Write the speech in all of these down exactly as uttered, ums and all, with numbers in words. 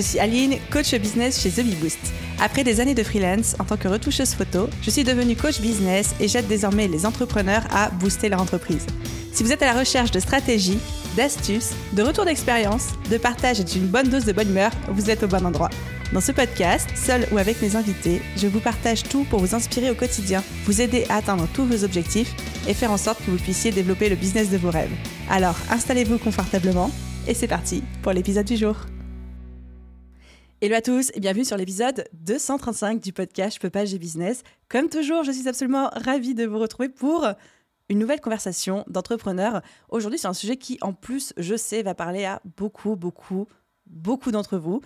je suis Aline, coach business chez TheBBoost. Après des années de freelance en tant que retoucheuse photo, je suis devenue coach business et j'aide désormais les entrepreneurs à booster leur entreprise. Si vous êtes à la recherche de stratégies, d'astuces, de retours d'expérience, de partage et d'une bonne dose de bonne humeur, vous êtes au bon endroit. Dans ce podcast, seul ou avec mes invités, je vous partage tout pour vous inspirer au quotidien, vous aider à atteindre tous vos objectifs et faire en sorte que vous puissiez développer le business de vos rêves. Alors, installez-vous confortablement et c'est parti pour l'épisode du jour. Hello à tous et bienvenue sur l'épisode deux cent trente-cinq du podcast Je peux pas, j'ai business. Comme toujours, je suis absolument ravie de vous retrouver pour une nouvelle conversation d'entrepreneurs. Aujourd'hui, c'est un sujet qui, en plus, je sais, va parler à beaucoup, beaucoup, beaucoup d'entre vous.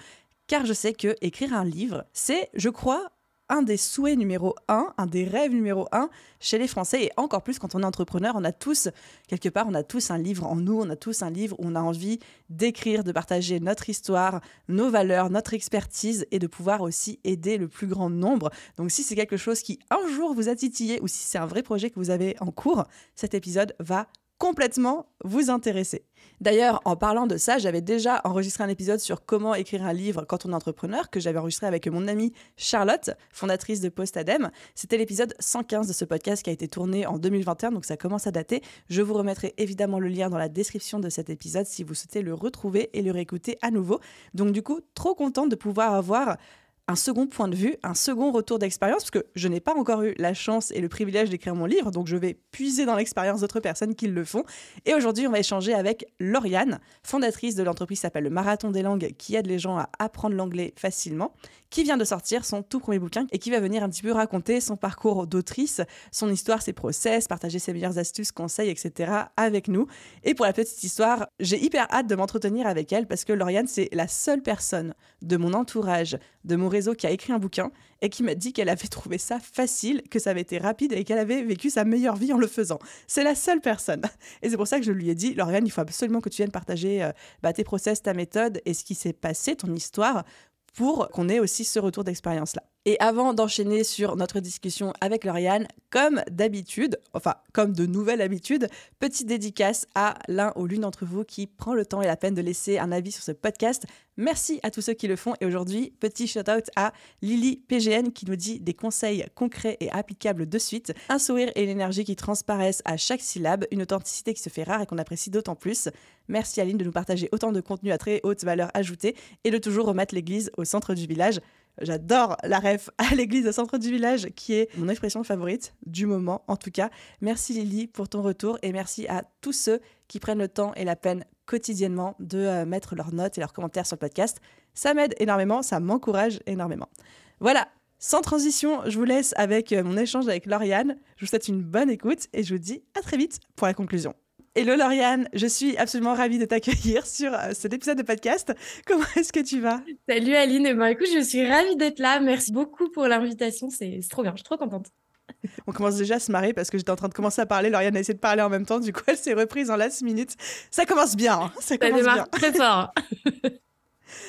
Car je sais que écrire un livre, c'est, je crois, un des souhaits numéro un, un des rêves numéro un chez les Français. Et encore plus quand on est entrepreneur, on a tous, quelque part, on a tous un livre en nous, on a tous un livre où on a envie d'écrire, de partager notre histoire, nos valeurs, notre expertise et de pouvoir aussi aider le plus grand nombre. Donc si c'est quelque chose qui un jour vous a titillé ou si c'est un vrai projet que vous avez en cours, cet épisode va complètement vous intéresser. D'ailleurs, en parlant de ça, j'avais déjà enregistré un épisode sur comment écrire un livre quand on est entrepreneur, que j'avais enregistré avec mon amie Charlotte, fondatrice de Pose Ta Dem. C'était l'épisode cent quinze de ce podcast qui a été tourné en deux mille vingt et un, donc ça commence à dater. Je vous remettrai évidemment le lien dans la description de cet épisode si vous souhaitez le retrouver et le réécouter à nouveau. Donc du coup, trop contente de pouvoir avoir un second point de vue, un second retour d'expérience, parce que je n'ai pas encore eu la chance et le privilège d'écrire mon livre, donc je vais puiser dans l'expérience d'autres personnes qui le font. Et aujourd'hui, on va échanger avec Lauriane, fondatrice de l'entreprise qui s'appelle le Marathon des Langues, qui aide les gens à apprendre l'anglais facilement, qui vient de sortir son tout premier bouquin et qui va venir un petit peu raconter son parcours d'autrice, son histoire, ses process, partager ses meilleures astuces, conseils, et cetera avec nous. Et pour la petite histoire, j'ai hyper hâte de m'entretenir avec elle, parce que Lauriane, c'est la seule personne de mon entourage, de mon réseau qui a écrit un bouquin et qui m'a dit qu'elle avait trouvé ça facile, que ça avait été rapide et qu'elle avait vécu sa meilleure vie en le faisant. C'est la seule personne. Et c'est pour ça que je lui ai dit, Lauriane, il faut absolument que tu viennes partager euh, bah, tes process, ta méthode et ce qui s'est passé, ton histoire, pour qu'on ait aussi ce retour d'expérience-là. Et avant d'enchaîner sur notre discussion avec Lauriane, comme d'habitude, enfin comme de nouvelle habitude, petite dédicace à l'un ou l'une d'entre vous qui prend le temps et la peine de laisser un avis sur ce podcast. Merci à tous ceux qui le font. Et aujourd'hui, petit shout-out à Lily P G N qui nous dit des conseils concrets et applicables de suite, un sourire et une énergie qui transparaissent à chaque syllabe, une authenticité qui se fait rare et qu'on apprécie d'autant plus. Merci Aline de nous partager autant de contenu à très haute valeur ajoutée et de toujours remettre l'église au centre du village. J'adore la ref à l'église au centre du village qui est mon expression favorite du moment en tout cas. Merci Lily pour ton retour et merci à tous ceux qui prennent le temps et la peine quotidiennement de mettre leurs notes et leurs commentaires sur le podcast. Ça m'aide énormément, ça m'encourage énormément. Voilà, sans transition, je vous laisse avec mon échange avec Lauriane. Je vous souhaite une bonne écoute et je vous dis à très vite pour la conclusion. Hello Lauriane, je suis absolument ravie de t'accueillir sur cet épisode de podcast. Comment est-ce que tu vas? Salut Aline, eh ben, écoute, je suis ravie d'être là. Merci beaucoup pour l'invitation, c'est, c'est trop bien, je suis trop contente. On commence déjà à se marrer parce que j'étais en train de commencer à parler. Lauriane a essayé de parler en même temps, du coup elle s'est reprise en last minute. Ça commence bien, hein, ça commence ça bien. Très fort.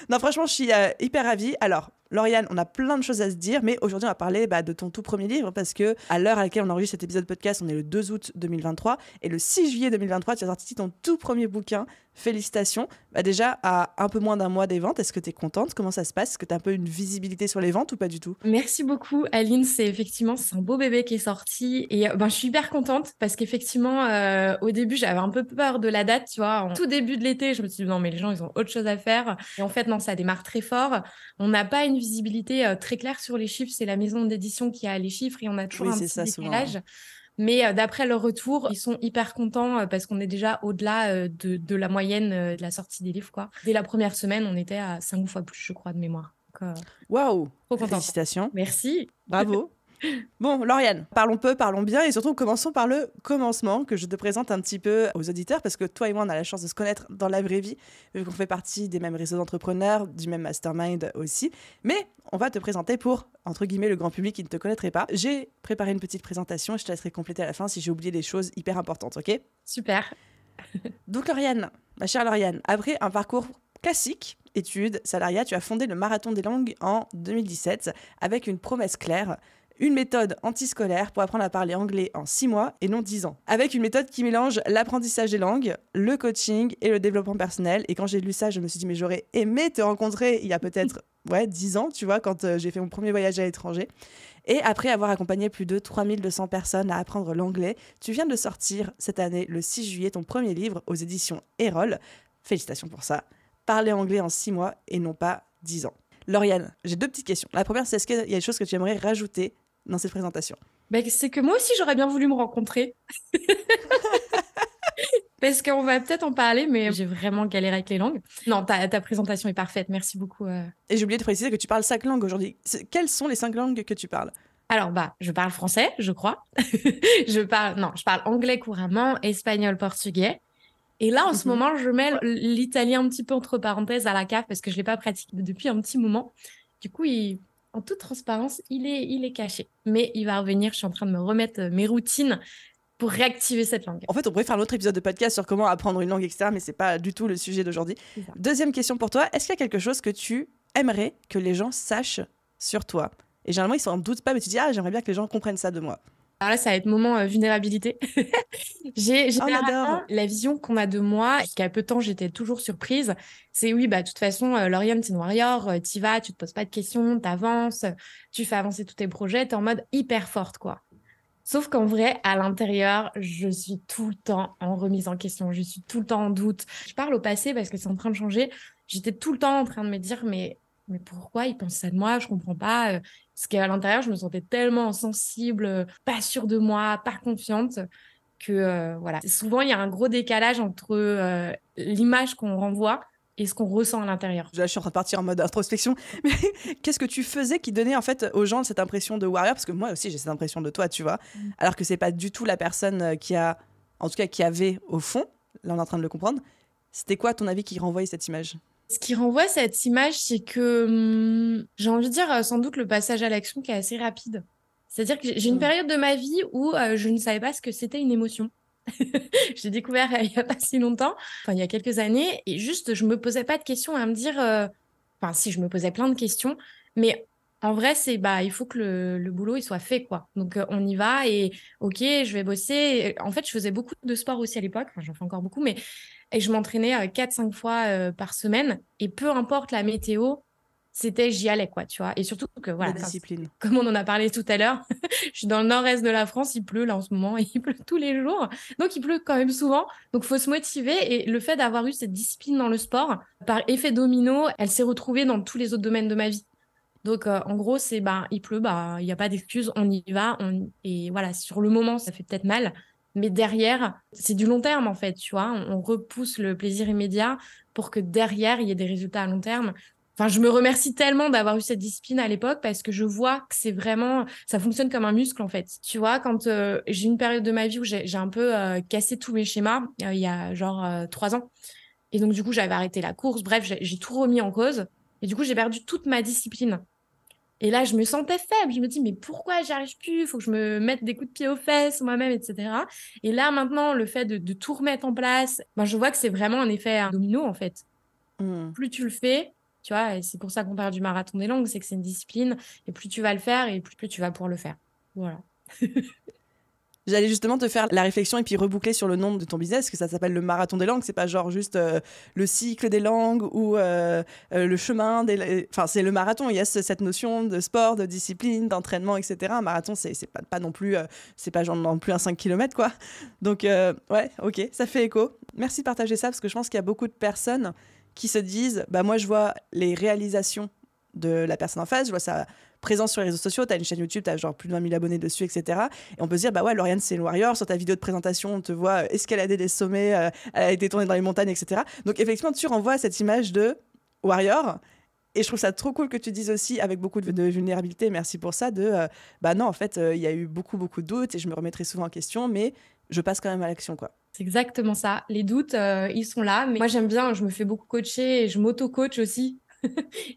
Non, franchement, je suis euh, hyper ravie. Alors, Lauriane, on a plein de choses à se dire, mais aujourd'hui, on va parler bah, de ton tout premier livre parce que à l'heure à laquelle on enregistre cet épisode podcast, on est le deux août deux mille vingt-trois et le six juillet deux mille vingt-trois, tu as sorti ton tout premier bouquin. Félicitations. Bah, déjà, à un peu moins d'un mois des ventes, est-ce que tu es contente? Comment ça se passe? Est-ce que tu as un peu une visibilité sur les ventes ou pas du tout? Merci beaucoup, Aline. C'est effectivement c'est un beau bébé qui est sorti et ben, je suis hyper contente parce qu'effectivement, euh, au début, j'avais un peu peur de la date, tu vois. En tout début de l'été, je me suis dit non, mais les gens, ils ont autre chose à faire. Et en fait, non, ça démarre très fort. On n'a pas une visibilité euh, très claire sur les chiffres, c'est la maison d'édition qui a les chiffres et on a toujours oui, un petit ça, décalage. Souvent. Mais euh, d'après leur retour, ils sont hyper contents euh, parce qu'on est déjà au-delà euh, de, de la moyenne euh, de la sortie des livres, quoi. Dès la première semaine, on était à cinq fois plus, je crois, de mémoire. Waouh! Wow. Félicitations. Merci. Bravo. Bon, Lauriane, parlons peu, parlons bien et surtout commençons par le commencement que je te présente un petit peu aux auditeurs parce que toi et moi on a la chance de se connaître dans la vraie vie vu qu'on fait partie des mêmes réseaux d'entrepreneurs, du même mastermind aussi, mais on va te présenter pour, entre guillemets, le grand public qui ne te connaîtrait pas. J'ai préparé une petite présentation et je te laisserai compléter à la fin si j'ai oublié des choses hyper importantes, ok? Super. Donc Lauriane, ma chère Lauriane, après un parcours classique, études, salariat, tu as fondé le Marathon des Langues en deux mille dix-sept avec une promesse claire. une méthode antiscolaire pour apprendre à parler anglais en six mois et non dix ans. Avec une méthode qui mélange l'apprentissage des langues, le coaching et le développement personnel. Et quand j'ai lu ça, je me suis dit, mais j'aurais aimé te rencontrer il y a peut-être ouais, dix ans, tu vois, quand euh, j'ai fait mon premier voyage à l'étranger. Et après avoir accompagné plus de trois mille deux cents personnes à apprendre l'anglais, tu viens de sortir cette année, le six juillet, ton premier livre aux éditions Erol. Félicitations pour ça. Parler anglais en six mois et non pas dix ans. Lauriane, j'ai deux petites questions. La première, c'est est-ce qu'il y a des choses que tu aimerais rajouter dans cette présentation? Bah, c'est que moi aussi, j'aurais bien voulu me rencontrer. Parce qu'on va peut-être en parler, mais j'ai vraiment galéré avec les langues. Non, ta, ta présentation est parfaite. Merci beaucoup. Euh... Et j'ai oublié de préciser que tu parles cinq langues aujourd'hui. Quelles sont les cinq langues que tu parles? Alors, bah, je parle français, je crois. je parle, non, je parle anglais couramment, espagnol, portugais. Et là, en ce moment, je mets l'italien un petit peu entre parenthèses à la cave parce que je ne l'ai pas pratiqué depuis un petit moment. Du coup, il, en toute transparence, il est, il est caché. Mais il va revenir. Je suis en train de me remettre mes routines pour réactiver cette langue. En fait, on pourrait faire un autre épisode de podcast sur comment apprendre une langue, et cetera. Mais ce n'est pas du tout le sujet d'aujourd'hui. Deuxième question pour toi. Est-ce qu'il y a quelque chose que tu aimerais que les gens sachent sur toi? Et généralement, ils ne s'en doutent pas, mais tu dis « Ah, j'aimerais bien que les gens comprennent ça de moi ». Alors là, ça va être moment euh, vulnérabilité. j'ai j'ai oh, la, la vision qu'on a de moi, jusqu'à peu de temps, j'étais toujours surprise. C'est oui, bah de toute façon, euh, Lauriane, t'es une warrior, euh, t'y vas, tu te poses pas de questions, t'avances, tu fais avancer tous tes projets, t'es en mode hyper forte, quoi. Sauf qu'en vrai, à l'intérieur, je suis tout le temps en remise en question, je suis tout le temps en doute. Je parle au passé parce que c'est en train de changer. J'étais tout le temps en train de me dire, mais... mais pourquoi ils pensent ça de moi? Je comprends pas. Parce qu'à l'intérieur, je me sentais tellement sensible, pas sûre de moi, pas confiante, que euh, voilà. Souvent, il y a un gros décalage entre euh, l'image qu'on renvoie et ce qu'on ressent à l'intérieur. Je suis en train de partir en mode introspection. Mais qu'est-ce que tu faisais qui donnait en fait aux gens cette impression de warrior? Parce que moi aussi, j'ai cette impression de toi, tu vois. Mmh. Alors que c'est pas du tout la personne qui a, en tout cas, qui avait au fond. Là, on est en train de le comprendre. C'était quoi, à ton avis, qui renvoyait cette image? Ce qui renvoie cette image, c'est que hum, j'ai envie de dire sans doute le passage à l'action qui est assez rapide. C'est-à-dire que j'ai une période de ma vie où euh, je ne savais pas ce que c'était une émotion. J'ai découvert euh, il n'y a pas si longtemps, enfin il y a quelques années, et juste je ne me posais pas de questions à me dire... Euh... Enfin si, je me posais plein de questions, mais en vrai, c'est bah il faut que le, le boulot il soit fait, quoi. Donc euh, on y va et ok, je vais bosser. En fait, je faisais beaucoup de sport aussi à l'époque, enfin, j'en fais encore beaucoup, mais... Et je m'entraînais euh, quatre cinq fois euh, par semaine. Et peu importe la météo, c'était j'y allais, quoi, tu vois. Et surtout que, voilà, la discipline. Comme on en a parlé tout à l'heure, je suis dans le nord-est de la France, il pleut là en ce moment, il pleut tous les jours. Donc, il pleut quand même souvent. Donc, il faut se motiver. Et le fait d'avoir eu cette discipline dans le sport, par effet domino, elle s'est retrouvée dans tous les autres domaines de ma vie. Donc, euh, en gros, c'est, bah, il pleut, bah, il n'y a pas d'excuse, on y va. On... Et voilà, sur le moment, ça fait peut-être mal. Mais derrière, c'est du long terme, en fait, tu vois. On, on repousse le plaisir immédiat pour que derrière, il y ait des résultats à long terme. Enfin, je me remercie tellement d'avoir eu cette discipline à l'époque parce que je vois que c'est vraiment... Ça fonctionne comme un muscle, en fait. Tu vois, quand euh, j'ai une période de ma vie où j'ai, j'ai un peu euh, cassé tous mes schémas, euh, il y a genre euh, trois ans. Et donc, du coup, j'avais arrêté la course. Bref, j'ai, j'ai tout remis en cause. Et du coup, j'ai perdu toute ma discipline. Et là, je me sentais faible. Je me dis, mais pourquoi j'arrive plus? Il faut que je me mette des coups de pied aux fesses moi-même, et cetera. Et là, maintenant, le fait de, de tout remettre en place, ben, je vois que c'est vraiment un effet domino, en fait. Mmh. Plus tu le fais, tu vois, et c'est pour ça qu'on parle du marathon des langues, c'est que c'est une discipline. Et plus tu vas le faire, et plus, plus tu vas pouvoir le faire. Voilà. J'allais justement te faire la réflexion et puis reboucler sur le nom de ton business, que ça s'appelle le marathon des langues. C'est pas genre juste euh, le cycle des langues ou euh, euh, le chemin des... Enfin, c'est le marathon. Il y a ce, cette notion de sport, de discipline, d'entraînement, et cetera. Un marathon, c'est, c'est pas, pas non plus... Euh, c'est pas genre non plus un cinq kilomètres, quoi. Donc, euh, ouais, ok, ça fait écho. Merci de partager ça, parce que je pense qu'il y a beaucoup de personnes qui se disent... Bah, moi, je vois les réalisations de la personne en face, je vois ça... présence sur les réseaux sociaux, t'as une chaîne YouTube, t'as genre plus de vingt mille abonnés dessus, et cetera. Et on peut se dire, bah ouais, Lauriane, c'est une warrior, sur ta vidéo de présentation, on te voit escalader des sommets, euh, elle a été tournée dans les montagnes, et cetera. Donc effectivement, tu renvoies cette image de warrior, et je trouve ça trop cool que tu dises aussi, avec beaucoup de, de vulnérabilité, merci pour ça, de, euh, bah non, en fait, il euh, y a eu beaucoup, beaucoup de doutes, et je me remettrai souvent en question, mais je passe quand même à l'action, quoi. C'est exactement ça. Les doutes, euh, ils sont là, mais moi, j'aime bien, je me fais beaucoup coacher, et je m'auto-coach aussi.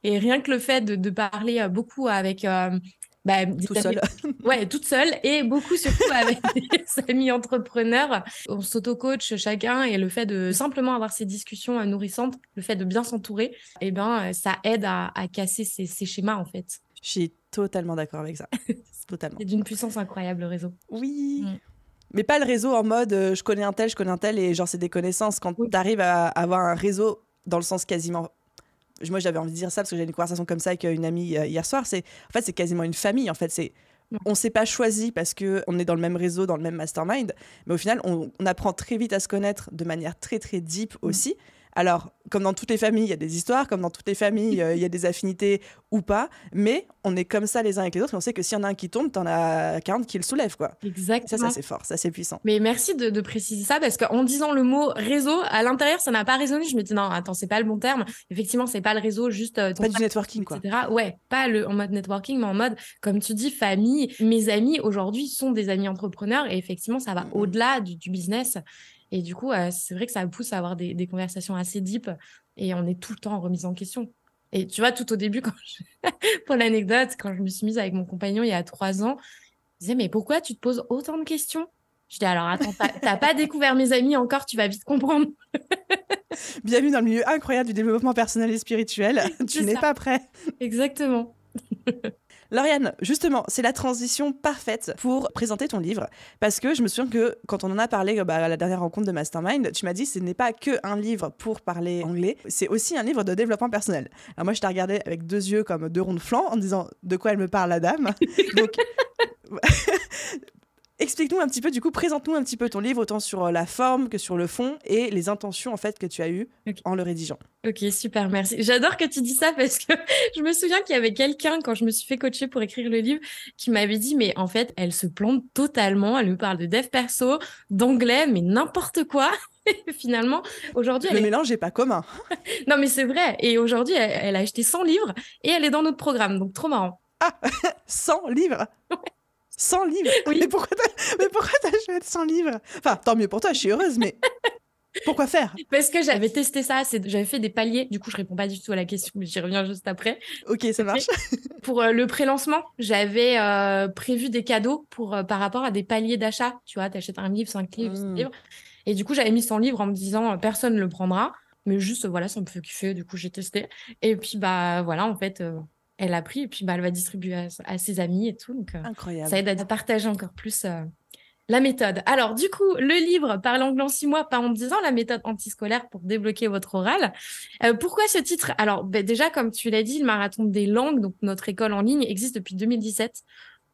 Et rien que le fait de, de parler beaucoup avec... Euh, bah, Tout seul. Ouais, toute seule et beaucoup surtout avec des amis entrepreneurs. On s'auto-coach chacun et le fait de simplement avoir ces discussions nourrissantes, le fait de bien s'entourer, eh ben, ça aide à, à casser ces, ces schémas en fait. Je suis totalement d'accord avec ça. Totalement. C'est d'une puissance incroyable, le réseau. Oui. Mm. Mais pas le réseau en mode euh, je connais un tel, je connais un tel, et genre c'est des connaissances. Quand oui. tu arrives à avoir un réseau dans le sens quasiment... Moi, j'avais envie de dire ça parce que j'ai une conversation comme ça avec une amie euh, hier soir. C'est... En fait, c'est quasiment une famille. En fait, c'est... On ne s'est pas choisi parce qu'on est dans le même réseau, dans le même mastermind. Mais au final, on, on apprend très vite à se connaître de manière très, très deep aussi. Mm. Alors, comme dans toutes les familles, il y a des histoires. Comme dans toutes les familles, il euh, y a des affinités ou pas. Mais on est comme ça les uns avec les autres. Et on sait que s'il y en a un qui tombe, t'en as quarante qui le soulèvent, quoi. Exactement. Ça, ça c'est fort. Ça, c'est puissant. Mais merci de, de préciser ça parce qu'en disant le mot réseau, à l'intérieur, ça n'a pas résonné. Je me dis non, attends, c'est pas le bon terme. Effectivement, c'est pas le réseau, juste... Euh, ton pas du networking, et cetera. Quoi. Ouais, pas le, en mode networking, mais en mode, comme tu dis, famille. Mes amis, aujourd'hui, sont des amis entrepreneurs. Et effectivement, ça va mmh. au-delà du, du business. Et du coup, euh, c'est vrai que ça pousse à avoir des, des conversations assez deep et on est tout le temps en remise en question. Et tu vois, tout au début, quand je... pour l'anecdote, quand je me suis mise avec mon compagnon il y a trois ans, je disais, mais pourquoi tu te poses autant de questions ? Je dis, alors attends, t'as, t'as pas découvert mes amis encore, tu vas vite comprendre. Bienvenue dans le milieu incroyable du développement personnel et spirituel. Tu n'es pas prêt. Exactement. Lauriane, justement, c'est la transition parfaite pour présenter ton livre parce que je me souviens que quand on en a parlé bah, à la dernière rencontre de Mastermind, tu m'as dit ce n'est pas que un livre pour parler anglais, c'est aussi un livre de développement personnel. Alors moi, je t'ai regardé avec deux yeux comme deux ronds de flanc en me disant de quoi elle me parle la dame. Donc, explique-nous un petit peu, du coup, présente-nous un petit peu ton livre autant sur la forme que sur le fond et les intentions en fait que tu as eues okay. en le rédigeant. Ok, super, merci. J'adore que tu dis ça parce que je me souviens qu'il y avait quelqu'un, quand je me suis fait coacher pour écrire le livre, qui m'avait dit, mais en fait, elle se plante totalement, elle me parle de dev perso, d'anglais, mais n'importe quoi. Finalement, aujourd'hui... Le elle mélange n'est est pas commun. Non, mais c'est vrai. Et aujourd'hui, elle, elle a acheté cent livres et elle est dans notre programme, donc trop marrant. Ah, cent livres ouais. cent livres oui. Mais pourquoi t'as acheté cent livres? Enfin, tant mieux pour toi, je suis heureuse, mais... Pourquoi faire? Parce que j'avais testé ça, c'est... j'avais fait des paliers. Du coup, je réponds pas du tout à la question, mais j'y reviens juste après. Ok, ça marche. Pour euh, le pré-lancement, j'avais euh, prévu des cadeaux pour, euh, par rapport à des paliers d'achat. Tu vois, t'achètes un livre, cinq livres, mmh. six livres. Et du coup, j'avais mis cent livres en me disant, euh, personne ne le prendra. Mais juste, euh, voilà, ça me fait kiffer. Du coup, j'ai testé. Et puis, bah voilà, en fait, euh, elle a pris. Et puis, bah, elle va distribuer à, à ses amis et tout. Donc, euh, incroyable. Ça aide à partager encore plus... Euh... La méthode. Alors, du coup, le livre « Parle anglais en six mois, pas en dix ans, la méthode antiscolaire pour débloquer votre oral ». Euh, pourquoi ce titre ? Alors, ben déjà, comme tu l'as dit, le Marathon des langues, donc notre école en ligne, existe depuis deux mille dix-sept.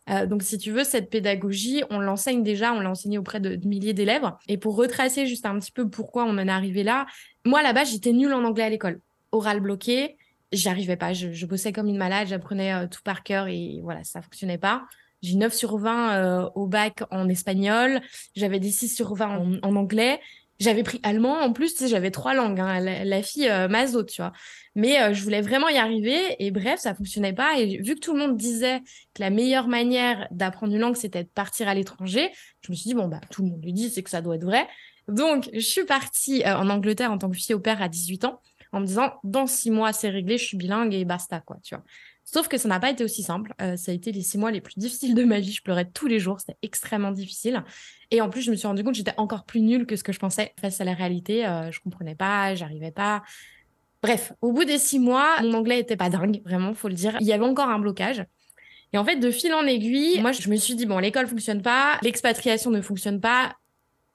Euh, donc, si tu veux, cette pédagogie, on l'enseigne déjà, on l'a enseignée auprès de, de milliers d'élèves. Et pour retracer juste un petit peu pourquoi on en est arrivé là, moi, là-bas, j'étais nulle en anglais à l'école. Oral bloqué, j'arrivais pas. Je, je bossais comme une malade, j'apprenais euh, tout par cœur et voilà, ça fonctionnait pas. J'ai neuf sur vingt euh, au bac en espagnol, j'avais des six sur vingt en, en anglais, j'avais pris allemand en plus, tu sais, j'avais trois langues, hein, la, la fille euh, mazo, tu vois. Mais euh, je voulais vraiment y arriver et bref, ça fonctionnait pas. Et vu que tout le monde disait que la meilleure manière d'apprendre une langue, c'était de partir à l'étranger, je me suis dit, bon, bah, tout le monde le dit, c'est que ça doit être vrai. Donc, je suis partie euh, en Angleterre en tant que fille au pair à dix-huit ans, en me disant, dans six mois, c'est réglé, je suis bilingue et basta, quoi, tu vois. Sauf que ça n'a pas été aussi simple. Euh, ça a été les six mois les plus difficiles de ma vie. Je pleurais tous les jours. C'était extrêmement difficile. Et en plus, je me suis rendu compte que j'étais encore plus nulle que ce que je pensais face à la réalité. Euh, je comprenais pas, j'arrivais pas. Bref, au bout des six mois, mon anglais était pas dingue, vraiment, faut le dire. Il y avait encore un blocage. Et en fait, de fil en aiguille, moi, je me suis dit, bon, l'école fonctionne pas, l'expatriation ne fonctionne pas.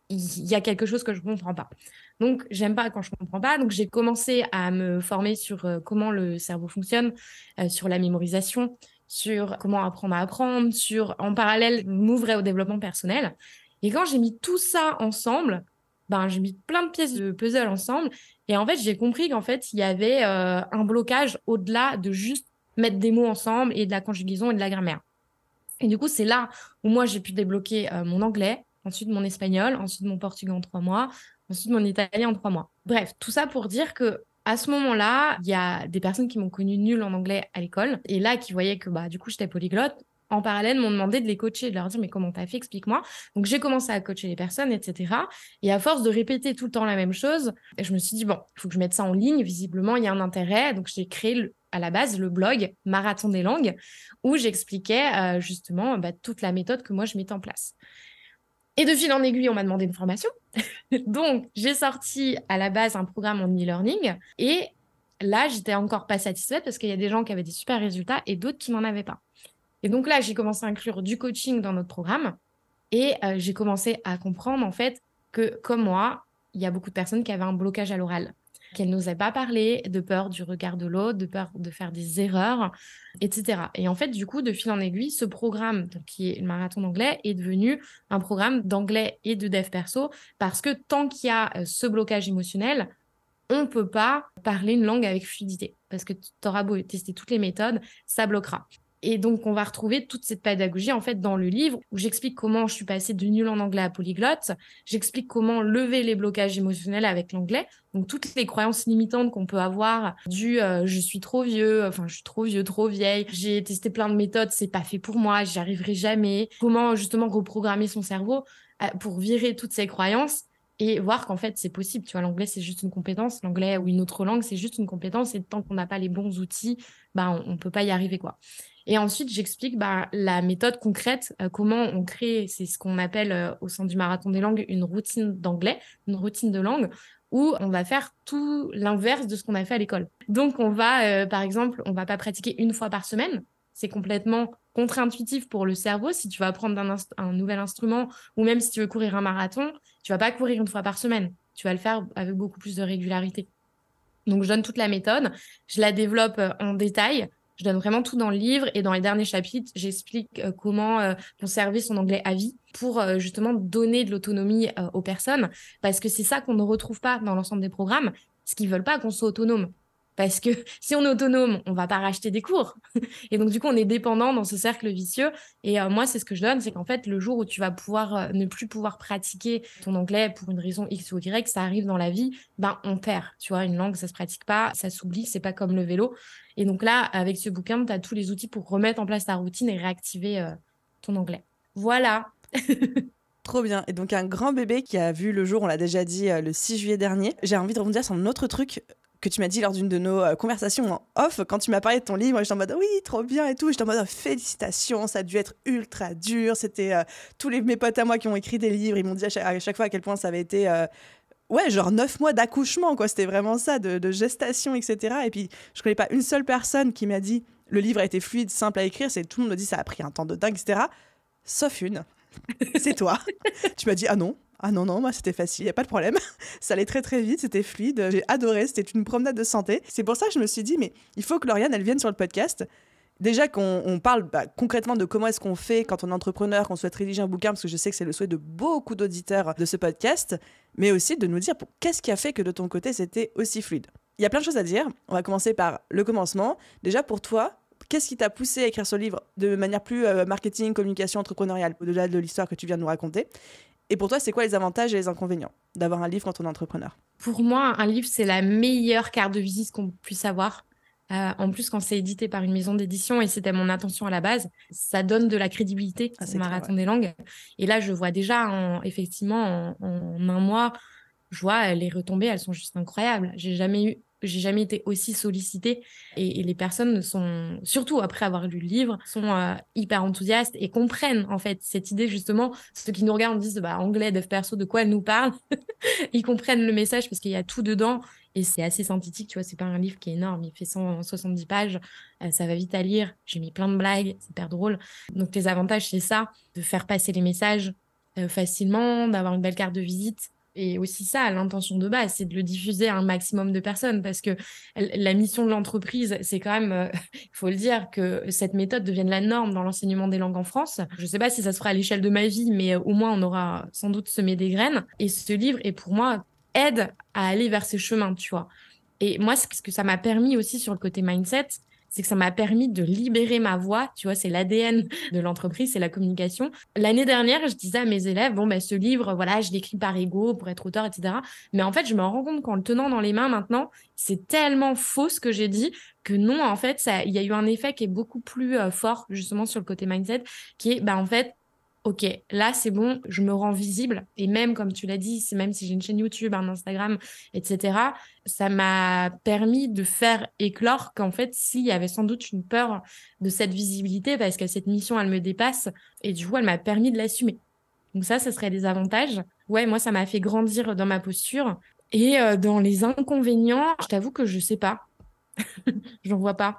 Il y a quelque chose que je comprends pas. Donc, j'aime pas quand je comprends pas. Donc, j'ai commencé à me former sur euh, comment le cerveau fonctionne, euh, sur la mémorisation, sur comment apprendre à apprendre, sur, en parallèle, m'ouvrir au développement personnel. Et quand j'ai mis tout ça ensemble, ben, j'ai mis plein de pièces de puzzle ensemble. Et en fait, j'ai compris qu'en fait, il y avait euh, un blocage au-delà de juste mettre des mots ensemble et de la conjugaison et de la grammaire. Et du coup, c'est là où moi, j'ai pu débloquer euh, mon anglais, ensuite mon espagnol, ensuite mon portugais en trois mois, ensuite mon italien en trois mois. Bref, tout ça pour dire que à ce moment-là, il y a des personnes qui m'ont connue nulle en anglais à l'école et là qui voyaient que bah du coup j'étais polyglotte. En parallèle, m'ont demandé de les coacher, de leur dire mais comment t'as fait, explique-moi. Donc j'ai commencé à coacher les personnes, et cetera. Et à force de répéter tout le temps la même chose, je me suis dit bon, il faut que je mette ça en ligne. Visiblement, il y a un intérêt. Donc j'ai créé le, à la base le blog Marathon des langues où j'expliquais euh, justement bah, toute la méthode que moi je mettais en place. Et de fil en aiguille, on m'a demandé une formation. Donc, j'ai sorti à la base un programme en e-learning. Et là, j'étais encore pas satisfaite parce qu'il y a des gens qui avaient des super résultats et d'autres qui n'en avaient pas. Et donc là, j'ai commencé à inclure du coaching dans notre programme et euh, j'ai commencé à comprendre en fait que, comme moi, il y a beaucoup de personnes qui avaient un blocage à l'oral, qu'elles n'osaient pas parler, de peur du regard de l'autre, de peur de faire des erreurs, et cetera. Et en fait, du coup, de fil en aiguille, ce programme donc, qui est le marathon d'anglais est devenu un programme d'anglais et de dev perso parce que tant qu'il y a euh, ce blocage émotionnel, on ne peut pas parler une langue avec fluidité parce que tu auras beau tester toutes les méthodes, ça bloquera. Et donc, on va retrouver toute cette pédagogie, en fait, dans le livre où j'explique comment je suis passée de nulle en anglais à polyglotte. J'explique comment lever les blocages émotionnels avec l'anglais. Donc, toutes les croyances limitantes qu'on peut avoir du euh, « je suis trop vieux », enfin « je suis trop vieux, trop vieille »,« j'ai testé plein de méthodes, c'est pas fait pour moi, j'y arriverai jamais ». Comment, justement, reprogrammer son cerveau pour virer toutes ces croyances et voir qu'en fait, c'est possible. Tu vois, l'anglais, c'est juste une compétence. L'anglais ou une autre langue, c'est juste une compétence. Et tant qu'on n'a pas les bons outils, ben, on ne peut pas y arriver, quoi. Et ensuite, j'explique bah, la méthode concrète, euh, comment on crée, c'est ce qu'on appelle euh, au sein du Marathon des Langues, une routine d'anglais, une routine de langue, où on va faire tout l'inverse de ce qu'on a fait à l'école. Donc, on va, euh, par exemple, on ne va pas pratiquer une fois par semaine. C'est complètement contre-intuitif pour le cerveau. Si tu vas apprendre un, inst- un nouvel instrument ou même si tu veux courir un marathon, tu ne vas pas courir une fois par semaine. Tu vas le faire avec beaucoup plus de régularité. Donc, je donne toute la méthode, je la développe euh, en détail. Je donne vraiment tout dans le livre et dans les derniers chapitres, j'explique euh, comment euh, conserver son anglais à vie pour euh, justement donner de l'autonomie euh, aux personnes parce que c'est ça qu'on ne retrouve pas dans l'ensemble des programmes, ce qu'ils ne veulent pas qu'on soit autonome. Parce que si on est autonome, on ne va pas racheter des cours. Et donc, du coup, on est dépendant dans ce cercle vicieux. Et euh, moi, c'est ce que je donne, c'est qu'en fait, le jour où tu vas pouvoir euh, ne plus pouvoir pratiquer ton anglais pour une raison X ou Y, ça arrive dans la vie, ben, on perd. Tu vois, une langue, ça ne se pratique pas, ça s'oublie, ce n'est pas comme le vélo. Et donc là, avec ce bouquin, tu as tous les outils pour remettre en place ta routine et réactiver euh, ton anglais. Voilà. Trop bien. Et donc, un grand bébé qui a vu le jour, on l'a déjà dit, euh, le six juillet dernier. J'ai envie de rebondir sur un autre truc que tu m'as dit lors d'une de nos conversations en off, quand tu m'as parlé de ton livre, j'étais en mode « oui, trop bien » et tout. J'étais en mode « félicitations, ça a dû être ultra dur. » C'était euh, tous les, mes potes à moi qui ont écrit des livres, ils m'ont dit à chaque, à chaque fois à quel point ça avait été... Euh, ouais, genre neuf mois d'accouchement, quoi. C'était vraiment ça, de, de gestation, et cetera. Et puis, je connais pas une seule personne qui m'a dit « le livre a été fluide, simple à écrire. » C'est tout le monde me dit « ça a pris un temps de dingue, et cetera. » Sauf une. C'est toi. Tu m'as dit « ah non ». Ah non, non, moi c'était facile, il n'y a pas de problème. Ça allait très très vite, c'était fluide, j'ai adoré, c'était une promenade de santé. C'est pour ça que je me suis dit, mais il faut que Lauriane, elle vienne sur le podcast. Déjà qu'on on parle bah, concrètement de comment est-ce qu'on fait quand on est entrepreneur, qu'on souhaite rédiger un bouquin, parce que je sais que c'est le souhait de beaucoup d'auditeurs de ce podcast, mais aussi de nous dire pour, qu'est-ce qui a fait que de ton côté c'était aussi fluide. Il y a plein de choses à dire, on va commencer par le commencement. Déjà pour toi, qu'est-ce qui t'a poussé à écrire ce livre de manière plus euh, marketing, communication, entrepreneuriale, au-delà de l'histoire que tu viens de nous raconter? Et pour toi, c'est quoi les avantages et les inconvénients d'avoir un livre quand on est entrepreneur? Pour moi, un livre, c'est la meilleure carte de visite qu'on puisse avoir. Euh, en plus, quand c'est édité par une maison d'édition, et c'était mon intention à la base, ça donne de la crédibilité ah, au Marathon clair, ouais. des Langues. Et là, je vois déjà, en, effectivement, en, en un mois, je vois les retombées, elles sont juste incroyables. J'ai jamais eu... J'ai jamais été aussi sollicitée et, et les personnes sont, surtout après avoir lu le livre, sont euh, hyper enthousiastes et comprennent en fait cette idée justement. Ceux qui nous regardent disent bah, anglais, dev perso, de quoi elle nous parle? Ils comprennent le message parce qu'il y a tout dedans et c'est assez synthétique, tu vois, c'est pas un livre qui est énorme, il fait cent soixante-dix pages, euh, ça va vite à lire, j'ai mis plein de blagues, c'est hyper drôle. Donc les avantages c'est ça, de faire passer les messages euh, facilement, d'avoir une belle carte de visite. Et aussi ça, l'intention de base, c'est de le diffuser à un maximum de personnes parce que la mission de l'entreprise, c'est quand même, euh, faut le dire, que cette méthode devienne la norme dans l'enseignement des langues en France. Je ne sais pas si ça se fera à l'échelle de ma vie, mais au moins on aura sans doute semé des graines. Et ce livre, est pour moi, aide à aller vers ces chemins, tu vois. Et moi, ce que ça m'a permis aussi sur le côté mindset, c'est que ça m'a permis de libérer ma voix. Tu vois, c'est l'A D N de l'entreprise, c'est la communication. L'année dernière, je disais à mes élèves, bon, ben, ce livre, voilà, je l'écris par ego pour être auteur, et cetera. Mais en fait, je me rends compte qu'en le tenant dans les mains maintenant, c'est tellement faux ce que j'ai dit que non, en fait, ça, il y a eu un effet qui est beaucoup plus euh, fort, justement, sur le côté mindset, qui est, ben, en fait, OK, là, c'est bon, je me rends visible. Et même, comme tu l'as dit, c'est même si j'ai une chaîne YouTube, un Instagram, et cetera, ça m'a permis de faire éclore qu'en fait, s'il y avait sans doute une peur de cette visibilité, parce que cette mission, elle me dépasse. Et du coup, elle m'a permis de l'assumer. Donc ça, ça serait des avantages. Ouais, moi, ça m'a fait grandir dans ma posture. Et euh, dans les inconvénients, je t'avoue que je sais pas. J'en vois pas.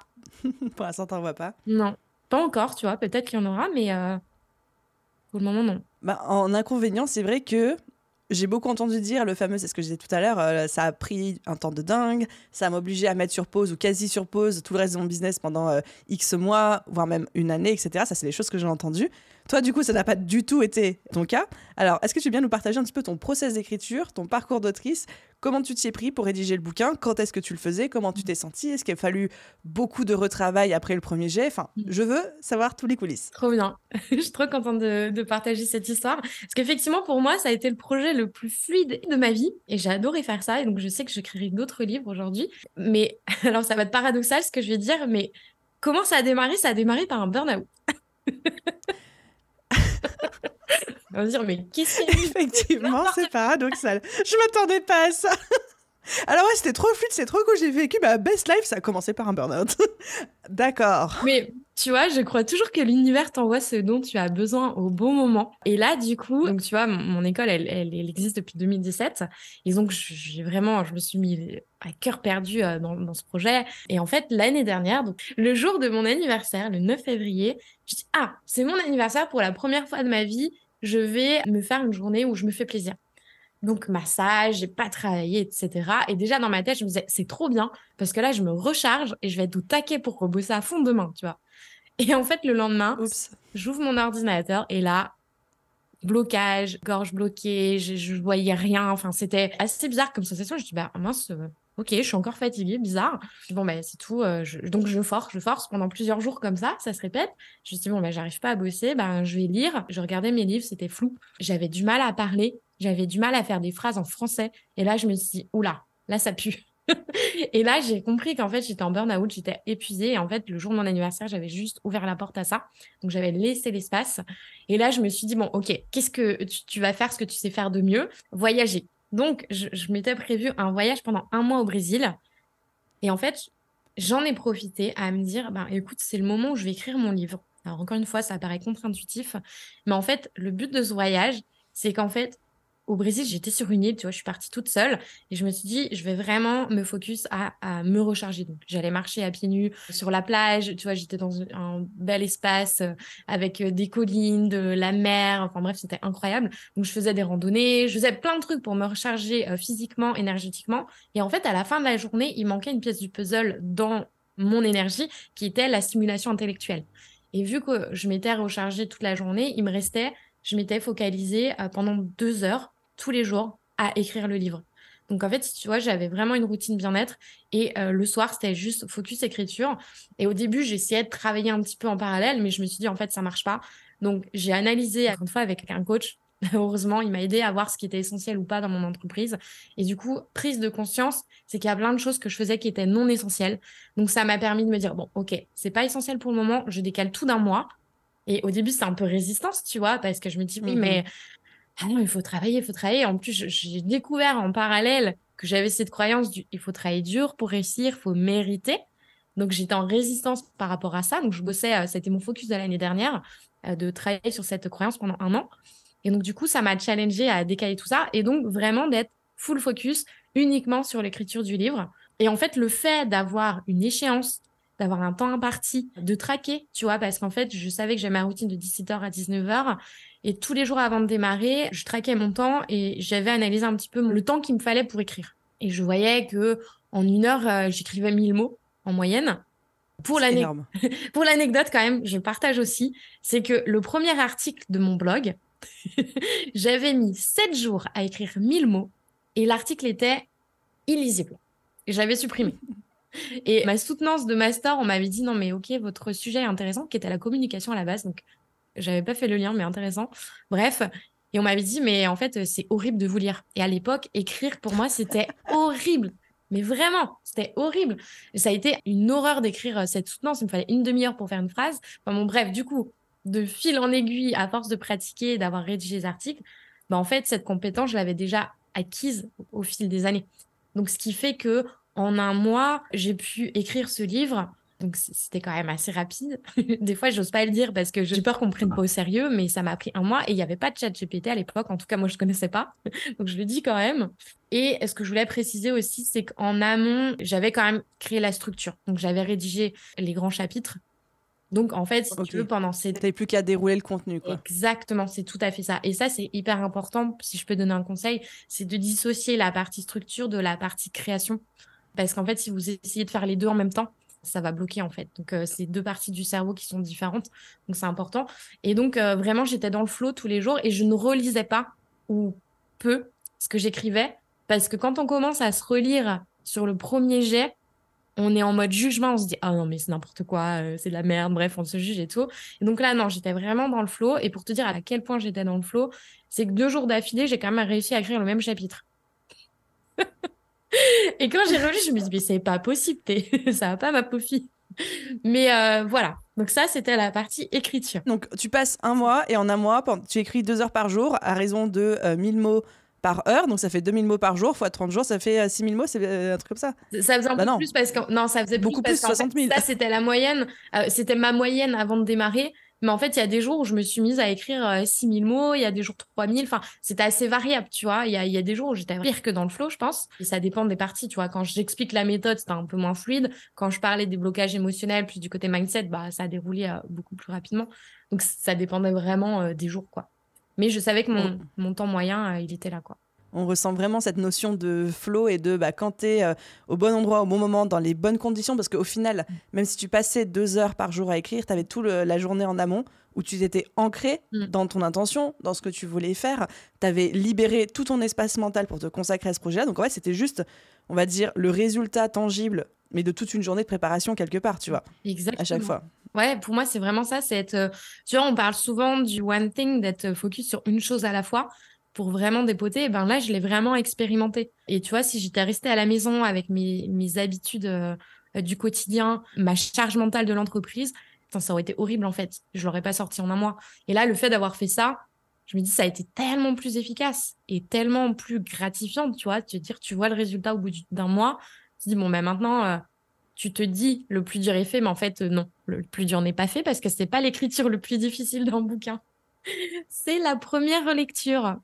Pour l'instant, t'en vois pas? Non, pas encore, tu vois. Peut-être qu'il y en aura, mais euh, pour le moment, non. Bah, en inconvénient, c'est vrai que j'ai beaucoup entendu dire le fameux, c'est ce que je disais tout à l'heure, euh, ça a pris un temps de dingue, ça m'a obligé à mettre sur pause ou quasi sur pause tout le reste de mon business pendant euh, X mois, voire même une année, et cetera. Ça, c'est les choses que j'ai entendues. Toi, du coup, ça n'a pas du tout été ton cas. Alors, est-ce que tu veux bien nous partager un petit peu ton process d'écriture, ton parcours d'autrice? Comment tu t'y es pris pour rédiger le bouquin? Quand est-ce que tu le faisais? Comment tu t'es sentie? Est-ce qu'il a fallu beaucoup de retravail après le premier jet? Enfin, je veux savoir tous les coulisses. Trop bien. Je suis trop contente de, de partager cette histoire. Parce qu'effectivement, pour moi, ça a été le projet le plus fluide de ma vie. Et j'ai adoré faire ça. Et donc, je sais que j'écrirai d'autres livres aujourd'hui. Mais alors, ça va être paradoxal ce que je vais dire. Mais comment ça a démarré? Ça a démarré par un burn-out. On va dire, mais qu'est-ce que c'est? Effectivement, c'est paradoxal. Je m'attendais pas à ça. Alors ouais, c'était trop fluide, c'est trop cool. J'ai vécu ma best life, ça a commencé par un burn-out. D'accord. Mais tu vois, je crois toujours que l'univers t'envoie ce dont tu as besoin au bon moment. Et là, du coup, donc tu vois, mon, mon école, elle, elle, elle existe depuis deux mille dix-sept. Et donc, j'ai vraiment, je me suis mis à cœur perdu euh, dans, dans ce projet. Et en fait, l'année dernière, donc, le jour de mon anniversaire, le neuf février, je dis, ah, c'est mon anniversaire pour la première fois de ma vie. Je vais me faire une journée où je me fais plaisir. Donc, massage, j'ai pas travaillé, et cetera. Et déjà, dans ma tête, je me disais, c'est trop bien parce que là, je me recharge et je vais être au taquet pour rebosser à fond demain, tu vois. Et en fait, le lendemain, Oups. j'ouvre mon ordinateur et là, blocage, gorge bloquée, je, je voyais rien. Enfin, c'était assez bizarre comme sensation. Je me dis, bah mince, ok, je suis encore fatiguée, bizarre. Bon, bah c'est tout. Euh, je... Donc, je force, je force pendant plusieurs jours comme ça, ça se répète. Je me dis, bon, bah j'arrive pas à bosser, bah, je vais lire. Je regardais mes livres, c'était flou. J'avais du mal à parler. J'avais du mal à faire des phrases en français. Et là, je me suis dit, oula, là, ça pue. Et là, j'ai compris qu'en fait, j'étais en burn-out, j'étais épuisée. Et en fait, le jour de mon anniversaire, j'avais juste ouvert la porte à ça. Donc, j'avais laissé l'espace. Et là, je me suis dit, bon, OK, qu'est-ce que tu, tu vas faire ce que tu sais faire de mieux? Voyager. Donc, je, je m'étais prévu un voyage pendant un mois au Brésil. Et en fait, j'en ai profité à me dire, ben, écoute, c'est le moment où je vais écrire mon livre. Alors, encore une fois, ça paraît contre-intuitif. Mais en fait, le but de ce voyage, c'est qu'en fait, au Brésil, j'étais sur une île, tu vois, je suis partie toute seule et je me suis dit, je vais vraiment me focus à, à me recharger. Donc, j'allais marcher à pieds nus sur la plage, tu vois, j'étais dans un bel espace avec des collines, de la mer, enfin bref, c'était incroyable. Donc, je faisais des randonnées, je faisais plein de trucs pour me recharger euh, physiquement, énergétiquement. Et en fait, à la fin de la journée, il manquait une pièce du puzzle dans mon énergie qui était la stimulation intellectuelle. Et vu que je m'étais rechargée toute la journée, il me restait, je m'étais focalisée euh, pendant deux heures tous les jours à écrire le livre. Donc en fait, tu vois, j'avais vraiment une routine bien-être et euh, le soir, c'était juste focus écriture. Et au début, j'essayais de travailler un petit peu en parallèle, mais je me suis dit, en fait, ça marche pas. Donc j'ai analysé, encore une fois, avec un coach. Heureusement, il m'a aidé à voir ce qui était essentiel ou pas dans mon entreprise. Et du coup, prise de conscience, c'est qu'il y a plein de choses que je faisais qui étaient non essentielles. Donc ça m'a permis de me dire, bon, ok, c'est pas essentiel pour le moment, je décale tout d'un mois. Et au début, c'est un peu résistance, tu vois, parce que je me dis, oui, mm-hmm. mais... Ah non, il faut travailler, il faut travailler. En plus, j'ai découvert en parallèle que j'avais cette croyance du « il faut travailler dur pour réussir, il faut mériter ». Donc, j'étais en résistance par rapport à ça. Donc, je bossais, c'était mon focus de l'année dernière, de travailler sur cette croyance pendant un an. Et donc, du coup, ça m'a challengée à décaler tout ça et donc vraiment d'être full focus uniquement sur l'écriture du livre. Et en fait, le fait d'avoir une échéance, d'avoir un temps imparti, de traquer, tu vois, parce qu'en fait, je savais que j'avais ma routine de dix-sept heures à dix-neuf heures. Et tous les jours avant de démarrer, je traquais mon temps et j'avais analysé un petit peu le temps qu'il me fallait pour écrire. Et je voyais qu'en une heure, j'écrivais mille mots en moyenne. Pour l'ane- pour l'anecdote quand même, je partage aussi, c'est que le premier article de mon blog, j'avais mis sept jours à écrire mille mots et l'article était illisible. Et j'avais supprimé. Et ma soutenance de master, on m'avait dit « Non mais ok, votre sujet est intéressant » qui était la communication à la base, donc... J'avais pas fait le lien, mais intéressant. Bref, et on m'avait dit, mais en fait, c'est horrible de vous lire. Et à l'époque, écrire, pour moi, c'était horrible. Mais vraiment, c'était horrible. Ça a été une horreur d'écrire cette soutenance. Il me fallait une demi-heure pour faire une phrase. Enfin bon, bref, du coup, de fil en aiguille, à force de pratiquer, d'avoir rédigé des articles, bah, en fait, cette compétence, je l'avais déjà acquise au fil des années. Donc, ce qui fait que en un mois, j'ai pu écrire ce livre Donc, c'était quand même assez rapide. Des fois, j'ose pas le dire parce que j'ai peur qu'on me prenne pas au sérieux, mais ça m'a pris un mois et il n'y avait pas de chat G P T à l'époque. En tout cas, moi, je ne connaissais pas. Donc, je le dis quand même. Et ce que je voulais préciser aussi, c'est qu'en amont, j'avais quand même créé la structure. Donc, j'avais rédigé les grands chapitres. Donc, en fait, si okay. tu veux, pendant ces... Tu n'avais plus qu'à dérouler le contenu, quoi. Exactement, c'est tout à fait ça. Et ça, c'est hyper important, si je peux donner un conseil, c'est de dissocier la partie structure de la partie création. Parce qu'en fait, si vous essayez de faire les deux en même temps, ça va bloquer, en fait. Donc, euh, c'est deux parties du cerveau qui sont différentes. Donc, c'est important. Et donc, euh, vraiment, j'étais dans le flow tous les jours et je ne relisais pas ou peu ce que j'écrivais. Parce que quand on commence à se relire sur le premier jet, on est en mode jugement, on se dit « Ah non, mais c'est n'importe quoi, euh, c'est de la merde, bref, on se juge et tout. » Et donc là, non, j'étais vraiment dans le flow. Et pour te dire à quel point j'étais dans le flow, c'est que deux jours d'affilée, j'ai quand même réussi à écrire le même chapitre. Et quand j'ai relu, je me dis « Mais c'est pas possible, t'es... ça va pas, ma pofie. » Mais euh, voilà, donc ça, c'était la partie écriture. Donc, tu passes un mois et en un mois, tu écris deux heures par jour à raison de euh, mille mots par heure, donc ça fait deux mille mots par jour, fois trente jours, ça fait euh, six mille mots, c'est euh, un truc comme ça. Ça faisait un bah peu non. plus parce que... Non, ça faisait beaucoup plus, plus parce soixante mille. Ça, c'était la moyenne, euh, c'était ma moyenne avant de démarrer, mais en fait, il y a des jours où je me suis mise à écrire euh, six mille mots, il y a des jours trois mille, enfin, c'était assez variable, tu vois, il y a, y a des jours où j'étais pire que dans le flow, je pense, et ça dépend des parties, tu vois, quand j'explique la méthode, c'était un peu moins fluide, quand je parlais des blocages émotionnels, plus du côté mindset, bah, ça a déroulé euh, beaucoup plus rapidement, donc ça dépendait vraiment euh, des jours, quoi. Mais je savais que mon, mon temps moyen, euh, il était là, quoi. On ressent vraiment cette notion de flow et de bah, quand tu es euh, au bon endroit, au bon moment, dans les bonnes conditions. Parce qu'au final, mmh. même si tu passais deux heures par jour à écrire, tu avais toute la journée en amont où tu t'étais ancré mmh. dans ton intention, dans ce que tu voulais faire. Tu avais libéré tout ton espace mental pour te consacrer à ce projet-là. Donc en fait, c'était juste, on va dire, le résultat tangible, mais de toute une journée de préparation quelque part, tu vois. Exactement. À chaque fois. Ouais, pour moi, c'est vraiment ça. C'est être, euh, tu vois, on parle souvent du one thing, d'être focus sur une chose à la fois pour vraiment dépoter. Et ben là, je l'ai vraiment expérimenté. Et tu vois, si j'étais restée à la maison avec mes, mes habitudes euh, du quotidien, ma charge mentale de l'entreprise, putain, ça aurait été horrible en fait. Je ne l'aurais pas sorti en un mois. Et là, le fait d'avoir fait ça, je me dis, ça a été tellement plus efficace et tellement plus gratifiant, tu vois. Tu veux dire, tu vois le résultat au bout d'un mois. Tu te dis, bon, ben maintenant... Euh, tu te dis, le plus dur est fait, mais en fait, non, le plus dur n'est pas fait parce que ce n'est pas l'écriture le plus difficile d'un bouquin. C'est la première lecture.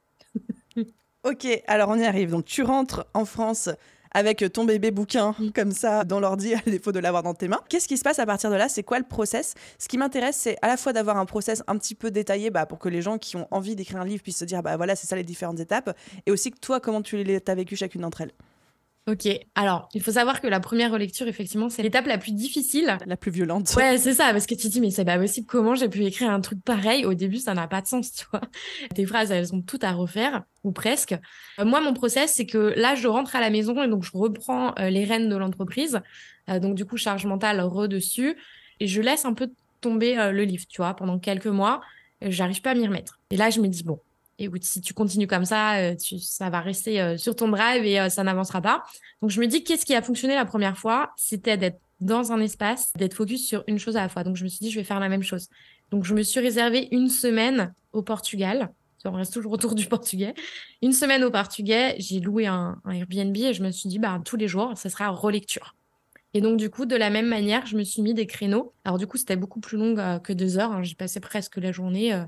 Ok, alors on y arrive. Donc, tu rentres en France avec ton bébé bouquin, mmh. comme ça, dans l'ordi, à défaut de l'avoir dans tes mains. Qu'est-ce qui se passe à partir de là? C'est quoi le process? Ce qui m'intéresse, c'est à la fois d'avoir un process un petit peu détaillé bah, pour que les gens qui ont envie d'écrire un livre puissent se dire, bah voilà, c'est ça les différentes étapes. Et aussi, que toi, comment tu as vécu chacune d'entre elles? Ok, alors il faut savoir que la première relecture, effectivement, c'est l'étape la plus difficile. La plus violente. Ouais, c'est ça, parce que tu te dis, mais c'est pas possible, comment j'ai pu écrire un truc pareil? Au début, ça n'a pas de sens, tu vois. Tes phrases, elles ont toutes à refaire, ou presque. Euh, moi, mon process, c'est que là, je rentre à la maison et donc je reprends euh, les rênes de l'entreprise. Euh, donc, du coup, charge mentale redessus. Et je laisse un peu tomber euh, le livre, tu vois, pendant quelques mois. Euh, j'arrive pas à m'y remettre. Et là, je me dis, bon. Écoute, si tu continues comme ça, tu, ça va rester euh, sur ton drive et euh, ça n'avancera pas. Donc, je me dis, qu'est-ce qui a fonctionné la première fois? C'était d'être dans un espace, d'être focus sur une chose à la fois. Donc, je me suis dit, je vais faire la même chose. Donc, je me suis réservé une semaine au Portugal. On reste toujours autour du portugais. Une semaine au portugais, j'ai loué un, un Airbnb et je me suis dit, bah, tous les jours, ça sera relecture. Et donc, du coup, de la même manière, je me suis mis des créneaux. Alors, du coup, c'était beaucoup plus long euh, que deux heures. Hein. J'ai passé presque la journée... Euh,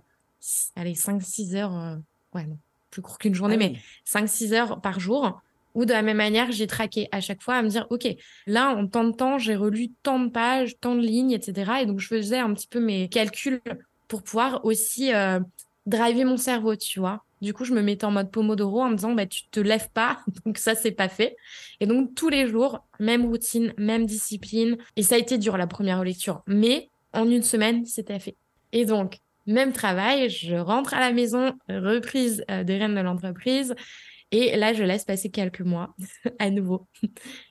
allez, cinq six heures, euh, ouais, non, plus court qu'une journée, ah oui. mais cinq six heures par jour, où de la même manière, j'ai traqué à chaque fois à me dire, OK, là, en tant de temps, j'ai relu tant de pages, tant de lignes, et cetera. Et donc, je faisais un petit peu mes calculs pour pouvoir aussi euh, driver mon cerveau, tu vois. Du coup, je me mettais en mode Pomodoro en me disant, bah, tu te lèves pas, donc ça, c'est pas fait. Et donc, tous les jours, même routine, même discipline. Et ça a été dur, la première lecture, mais en une semaine, c'était fait. Et donc, même travail, je rentre à la maison, reprise euh, des rênes de l'entreprise. Et là, je laisse passer quelques mois à nouveau.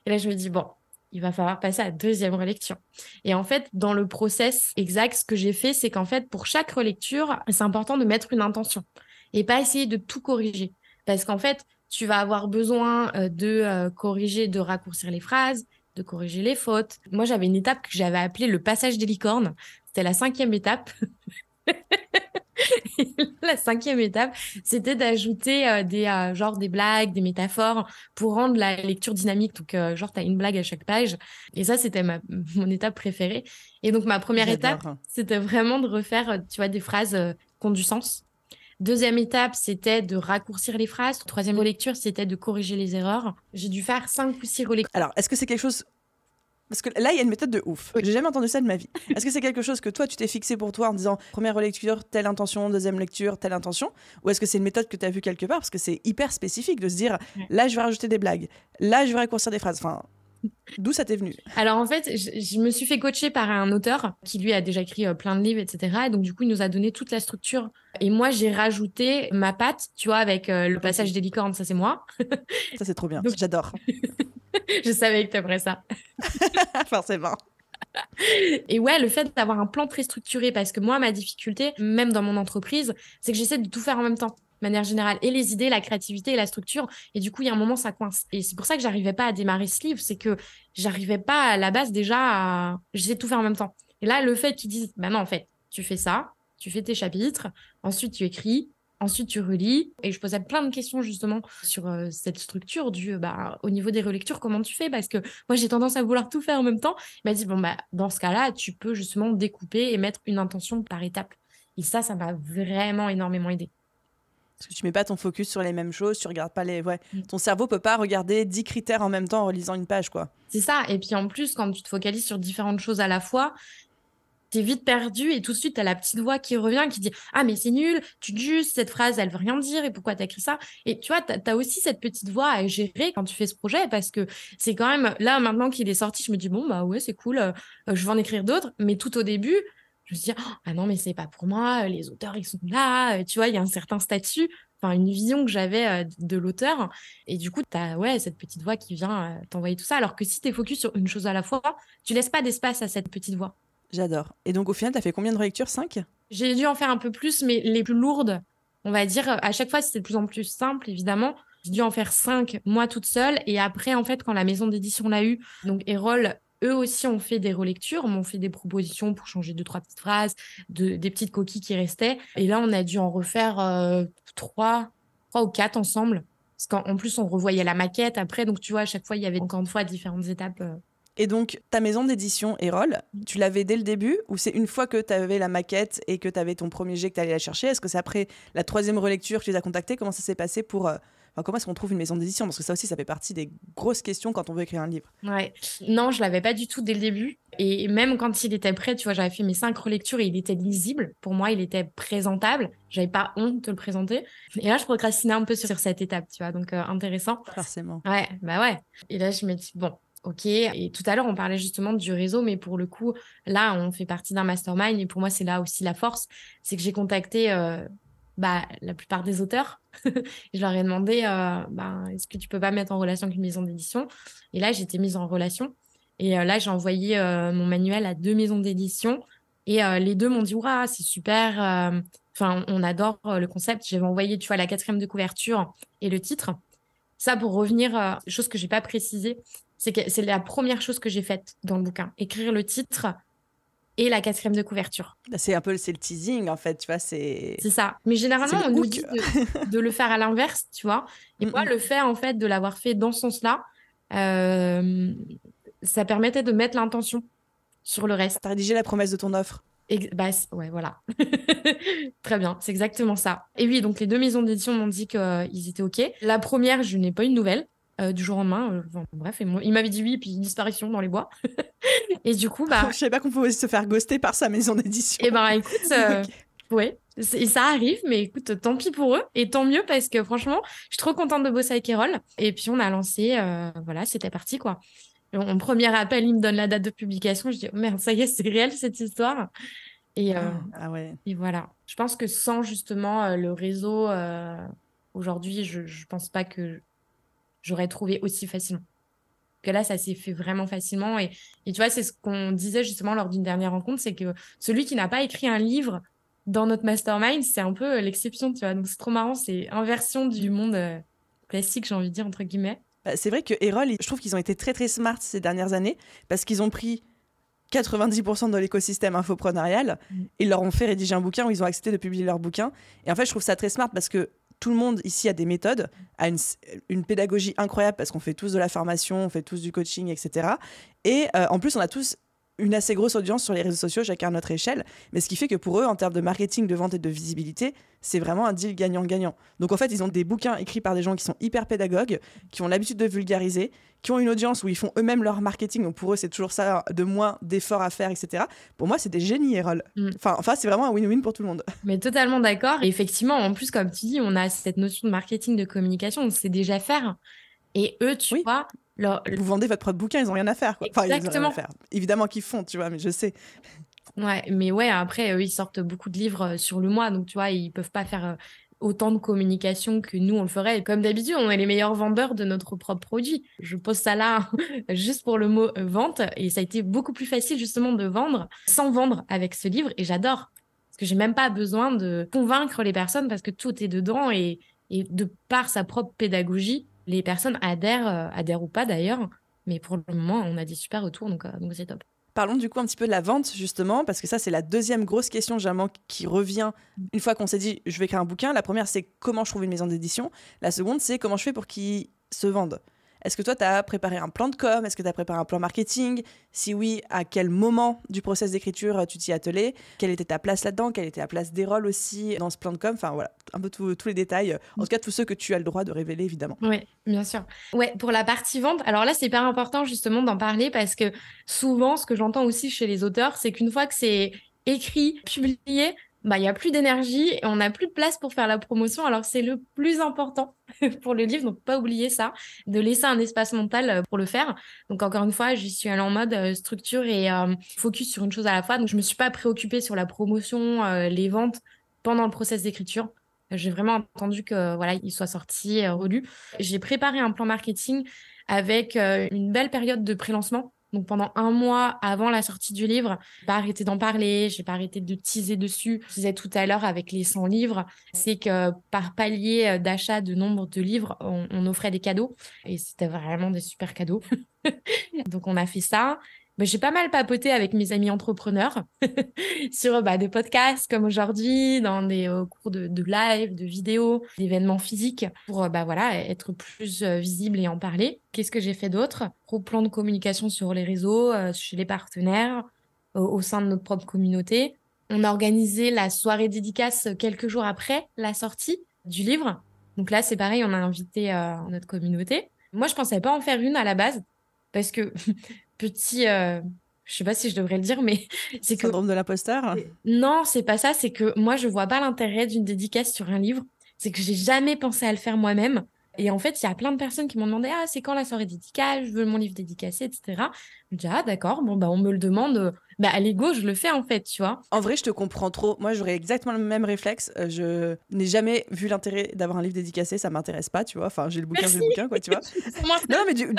Et là, je me dis, bon, il va falloir passer à la deuxième relecture. Et en fait, dans le process exact, ce que j'ai fait, c'est qu'en fait, pour chaque relecture, c'est important de mettre une intention et pas essayer de tout corriger. Parce qu'en fait, tu vas avoir besoin euh, de euh, corriger, de raccourcir les phrases, de corriger les fautes. Moi, j'avais une étape que j'avais appelée le passage des licornes. C'était la cinquième étape. Et là, la cinquième étape, c'était d'ajouter euh, des euh, genre des blagues, des métaphores pour rendre la lecture dynamique. Donc euh, genre t'as une blague à chaque page. Et ça, c'était ma mon étape préférée. Et donc ma première J'adore. étape, c'était vraiment de refaire, tu vois, des phrases euh, qui ont du sens. Deuxième étape, c'était de raccourcir les phrases. Troisième relecture, c'était de corriger les erreurs. J'ai dû faire cinq ou six relectures. Alors, est-ce que c'est quelque chose... Parce que là, il y a une méthode de ouf. J'ai jamais entendu ça de ma vie. Est-ce que c'est quelque chose que toi, tu t'es fixé pour toi en disant première relecture, telle intention, deuxième lecture, telle intention? Ou est-ce que c'est une méthode que tu as vue quelque part? Parce que c'est hyper spécifique de se dire, là, je vais rajouter des blagues. Là, je vais raccourcir des phrases. Enfin... D'où ça t'est venu? Alors en fait, je, je me suis fait coacher par un auteur qui lui a déjà écrit euh, plein de livres, et cetera. Et donc du coup, il nous a donné toute la structure. Et moi, j'ai rajouté ma patte, tu vois, avec euh, le passage des licornes, ça c'est moi. Ça c'est trop bien, donc... j'adore. Je savais que t'aimerais ça. Forcément. Et ouais, le fait d'avoir un plan très structuré, parce que moi, ma difficulté, même dans mon entreprise, c'est que j'essaie de tout faire en même temps. De manière générale, et les idées, la créativité et la structure. Et du coup, il y a un moment, ça coince. Et c'est pour ça que j'arrivais pas à démarrer ce livre, c'est que j'arrivais pas à la base déjà à... J'essayais de tout faire en même temps. Et là, le fait qu'ils disent, bah non, en fait, tu fais ça, tu fais tes chapitres, ensuite tu écris, ensuite tu relis. Et je posais plein de questions justement sur euh, cette structure du, bah, au niveau des relectures, comment tu fais? Parce que moi, j'ai tendance à vouloir tout faire en même temps. Il m'a dit, bon, bah, dans ce cas-là, tu peux justement découper et mettre une intention par étape. Et ça, ça m'a vraiment énormément aidée. Parce que tu mets pas ton focus sur les mêmes choses, tu regardes pas les... Ouais. Mmh. Ton cerveau peut pas regarder dix critères en même temps en relisant une page, quoi. C'est ça. Et puis en plus, quand tu te focalises sur différentes choses à la fois, t'es vite perdu et tout de suite, t'as la petite voix qui revient, qui dit « Ah, mais c'est nul, tu te juges, cette phrase, elle veut rien dire, et pourquoi t'as écrit ça ?» Et tu vois, t'as, t'as aussi cette petite voix à gérer quand tu fais ce projet, parce que c'est quand même... Là, maintenant qu'il est sorti, je me dis « Bon, bah ouais, c'est cool, euh, je vais en écrire d'autres. » Mais tout au début... Je me suis dit, ah non, mais c'est pas pour moi, les auteurs, ils sont là, tu vois, il y a un certain statut, enfin, une vision que j'avais de l'auteur. Et du coup, t'as, ouais, cette petite voix qui vient t'envoyer tout ça. Alors que si t'es focus sur une chose à la fois, tu laisses pas d'espace à cette petite voix. J'adore. Et donc, au final, t'as fait combien de relectures? Cinq? J'ai dû en faire un peu plus, mais les plus lourdes, on va dire, à chaque fois, c'était de plus en plus simple, évidemment. J'ai dû en faire cinq, moi toute seule. Et après, en fait, quand la maison d'édition l'a eu, donc Erol... Eux aussi ont fait des relectures, m'ont fait des propositions pour changer deux, trois petites phrases, de, des petites coquilles qui restaient. Et là, on a dû en refaire euh, trois, trois ou quatre ensemble. Parce qu'en en plus, on revoyait la maquette après. Donc, tu vois, à chaque fois, il y avait encore une fois différentes étapes. Euh... Et donc, ta maison d'édition, Erol, tu l'avais dès le début? Ou c'est une fois que tu avais la maquette et que tu avais ton premier jet que tu allais la chercher? Est-ce que c'est après la troisième relecture que tu les as contactés? Comment ça s'est passé pour... Euh... Enfin, comment est-ce qu'on trouve une maison d'édition? Parce que ça aussi, ça fait partie des grosses questions quand on veut écrire un livre. Ouais. Non, je ne l'avais pas du tout dès le début. Et même quand il était prêt, tu vois, j'avais fait mes cinq relectures et il était lisible. Pour moi, il était présentable. Je n'avais pas honte de le présenter. Et là, je procrastinais un peu sur, sur cette étape, tu vois. Donc, euh, intéressant. Forcément. Ouais, bah ouais. Et là, je me dis, bon, ok. Et tout à l'heure, on parlait justement du réseau. Mais pour le coup, là, on fait partie d'un mastermind. Et pour moi, c'est là aussi la force. C'est que j'ai contacté... Euh, Bah, la plupart des auteurs, je leur ai demandé euh, bah, est-ce que tu peux pas mettre en relation avec une maison d'édition? Et là, j'ai été mise en relation. Et euh, là, j'ai envoyé euh, mon manuel à deux maisons d'édition. Et euh, les deux m'ont dit, ouah, c'est super. Euh, on adore euh, le concept. J'avais envoyé, tu vois, la quatrième de couverture et le titre. Ça, pour revenir, euh, chose que j'ai pas précisée, c'est que c'est la première chose que j'ai faite dans le bouquin. Écrire le titre... Et la quatrième de couverture. C'est un peu c'est le teasing, en fait, tu vois, c'est... C'est ça. Mais généralement, on nous dit de, de le faire à l'inverse, tu vois. Et moi, le fait, en fait, de l'avoir fait dans ce sens-là, euh, ça permettait de mettre l'intention sur le reste. T'as rédigé la promesse de ton offre. Et, bah, ouais, voilà. Très bien, c'est exactement ça. Et oui, donc les deux maisons d'édition m'ont dit qu'ils étaient OK. La première, je n'ai pas eu de nouvelles. Euh, du jour au lendemain, euh, enfin, bref, il m'avait dit oui, puis une disparition dans les bois. Et du coup, bah... Je savais pas qu'on pouvait se faire ghoster par sa maison d'édition. Eh ben, écoute, euh, okay. Ouais, c'est, ça arrive, mais écoute, tant pis pour eux, et tant mieux, parce que franchement, je suis trop contente de bosser avec Erol. Et puis, on a lancé, euh, voilà, c'était parti, quoi. Mon premier appel, il me donne la date de publication, je dis, oh, merde, ça y est, c'est réel, cette histoire. Et, euh, ah ouais. Et voilà. Je pense que sans, justement, euh, le réseau, euh, aujourd'hui, je, je pense pas que... j'aurais trouvé aussi facilement. Que là, ça s'est fait vraiment facilement. Et, et tu vois, c'est ce qu'on disait justement lors d'une dernière rencontre, c'est que celui qui n'a pas écrit un livre dans notre mastermind, c'est un peu l'exception, tu vois. Donc, c'est trop marrant, c'est inversion du monde classique, j'ai envie de dire, entre guillemets. Bah, c'est vrai que Erol, je trouve qu'ils ont été très, très smart ces dernières années parce qu'ils ont pris quatre-vingt-dix pour cent de l'écosystème infoprenarial, mmh. ils leur ont fait rédiger un bouquin où ils ont accepté de publier leur bouquin. Et en fait, je trouve ça très smart parce que tout le monde ici a des méthodes, a une, une pédagogie incroyable parce qu'on fait tous de la formation, on fait tous du coaching, et cetera. Et euh, en plus, on a tous une assez grosse audience sur les réseaux sociaux, chacun à notre échelle. Mais ce qui fait que pour eux, en termes de marketing, de vente et de visibilité, c'est vraiment un deal gagnant-gagnant. Donc en fait, ils ont des bouquins écrits par des gens qui sont hyper pédagogues, qui ont l'habitude de vulgariser, qui ont une audience où ils font eux-mêmes leur marketing. Donc pour eux, c'est toujours ça, de moins d'efforts à faire, et cetera. Pour moi, c'est des génies, Erol. Mm. Enfin, enfin c'est vraiment un win-win pour tout le monde. Mais totalement d'accord. Et effectivement, en plus, comme tu dis, on a cette notion de marketing, de communication. On sait déjà faire. Et eux, tu oui. vois... Leur... Vous vendez votre propre bouquin, ils n'ont rien à faire. Quoi. Enfin, exactement. Ils ont rien à faire. Évidemment qu'ils font, tu vois, mais je sais. Ouais, mais ouais, après, eux, ils sortent beaucoup de livres sur le mois, donc tu vois, ils ne peuvent pas faire autant de communication que nous, on le ferait. Comme d'habitude, on est les meilleurs vendeurs de notre propre produit. Je pose ça là juste pour le mot vente, et ça a été beaucoup plus facile justement de vendre sans vendre avec ce livre, et j'adore. Parce que je n'ai même pas besoin de convaincre les personnes parce que tout est dedans, et, et de par sa propre pédagogie, les personnes adhèrent, adhèrent ou pas d'ailleurs, mais pour le moment, on a des super retours, donc euh, donc c'est top. Parlons du coup un petit peu de la vente, justement, parce que ça, c'est la deuxième grosse question, généralement, qui revient une fois qu'on s'est dit « je vais créer un bouquin ». La première, c'est comment je trouve une maison d'édition. La seconde, c'est comment je fais pour qu'ils se vendent. Est-ce que toi, tu as préparé un plan de com? Est-ce que tu as préparé un plan marketing? Si oui, à quel moment du process d'écriture tu t'y attelais? Quelle était ta place là-dedans? Quelle était la place d'Erol aussi dans ce plan de com? Enfin voilà, un peu tous les détails. En tout cas, tous ceux que tu as le droit de révéler, évidemment. Oui, bien sûr. Ouais, pour la partie vente, alors là, c'est hyper important justement d'en parler parce que souvent, ce que j'entends aussi chez les auteurs, c'est qu'une fois que c'est écrit, publié, bah, il n'y a plus d'énergie et on n'a plus de place pour faire la promotion. Alors, c'est le plus important pour le livre. Donc, pas oublier ça, de laisser un espace mental pour le faire. Donc, encore une fois, j'y suis allée en mode euh, structure et euh, focus sur une chose à la fois. Donc, je ne me suis pas préoccupée sur la promotion, euh, les ventes pendant le process d'écriture. J'ai vraiment entendu que, voilà, il soit sorti, euh, relu. J'ai préparé un plan marketing avec euh, une belle période de pré-lancement. Donc, pendant un mois avant la sortie du livre, je n'ai pas arrêté d'en parler, je n'ai pas arrêté de teaser dessus. Je disais tout à l'heure avec les cent livres, c'est que par palier d'achat de nombre de livres, on, on offrait des cadeaux. Et c'était vraiment des super cadeaux. Donc, on a fait ça. Bah, j'ai pas mal papoté avec mes amis entrepreneurs sur bah, des podcasts comme aujourd'hui, dans des euh, cours de, de live, de vidéos, d'événements physiques pour bah, voilà, être plus euh, visible et en parler. Qu'est-ce que j'ai fait d'autre? Gros plan de communication sur les réseaux, euh, chez les partenaires, euh, au sein de notre propre communauté. On a organisé la soirée dédicace quelques jours après la sortie du livre. Donc là, c'est pareil, on a invité euh, notre communauté. Moi, je pensais pas en faire une à la base parce que... Petit, euh, je sais pas si je devrais le dire, mais c'est que... Syndrome de l'imposteur? Non, c'est pas ça. C'est que moi, je vois pas l'intérêt d'une dédicace sur un livre. C'est que j'ai jamais pensé à le faire moi-même. Et en fait, il y a plein de personnes qui m'ont demandé « Ah, c'est quand la soirée dédicace? Je veux mon livre dédicacé, et cetera » Je dis « Ah, d'accord, bon, bah, on me le demande. Bah, à l'ego, je le fais, en fait, tu vois. » En vrai, je te comprends trop. Moi, j'aurais exactement le même réflexe. Je n'ai jamais vu l'intérêt d'avoir un livre dédicacé. Ça m'intéresse pas, tu vois. Enfin, j'ai le bouquin, j'ai le bouquin, quoi, tu vois. Non, mais, du...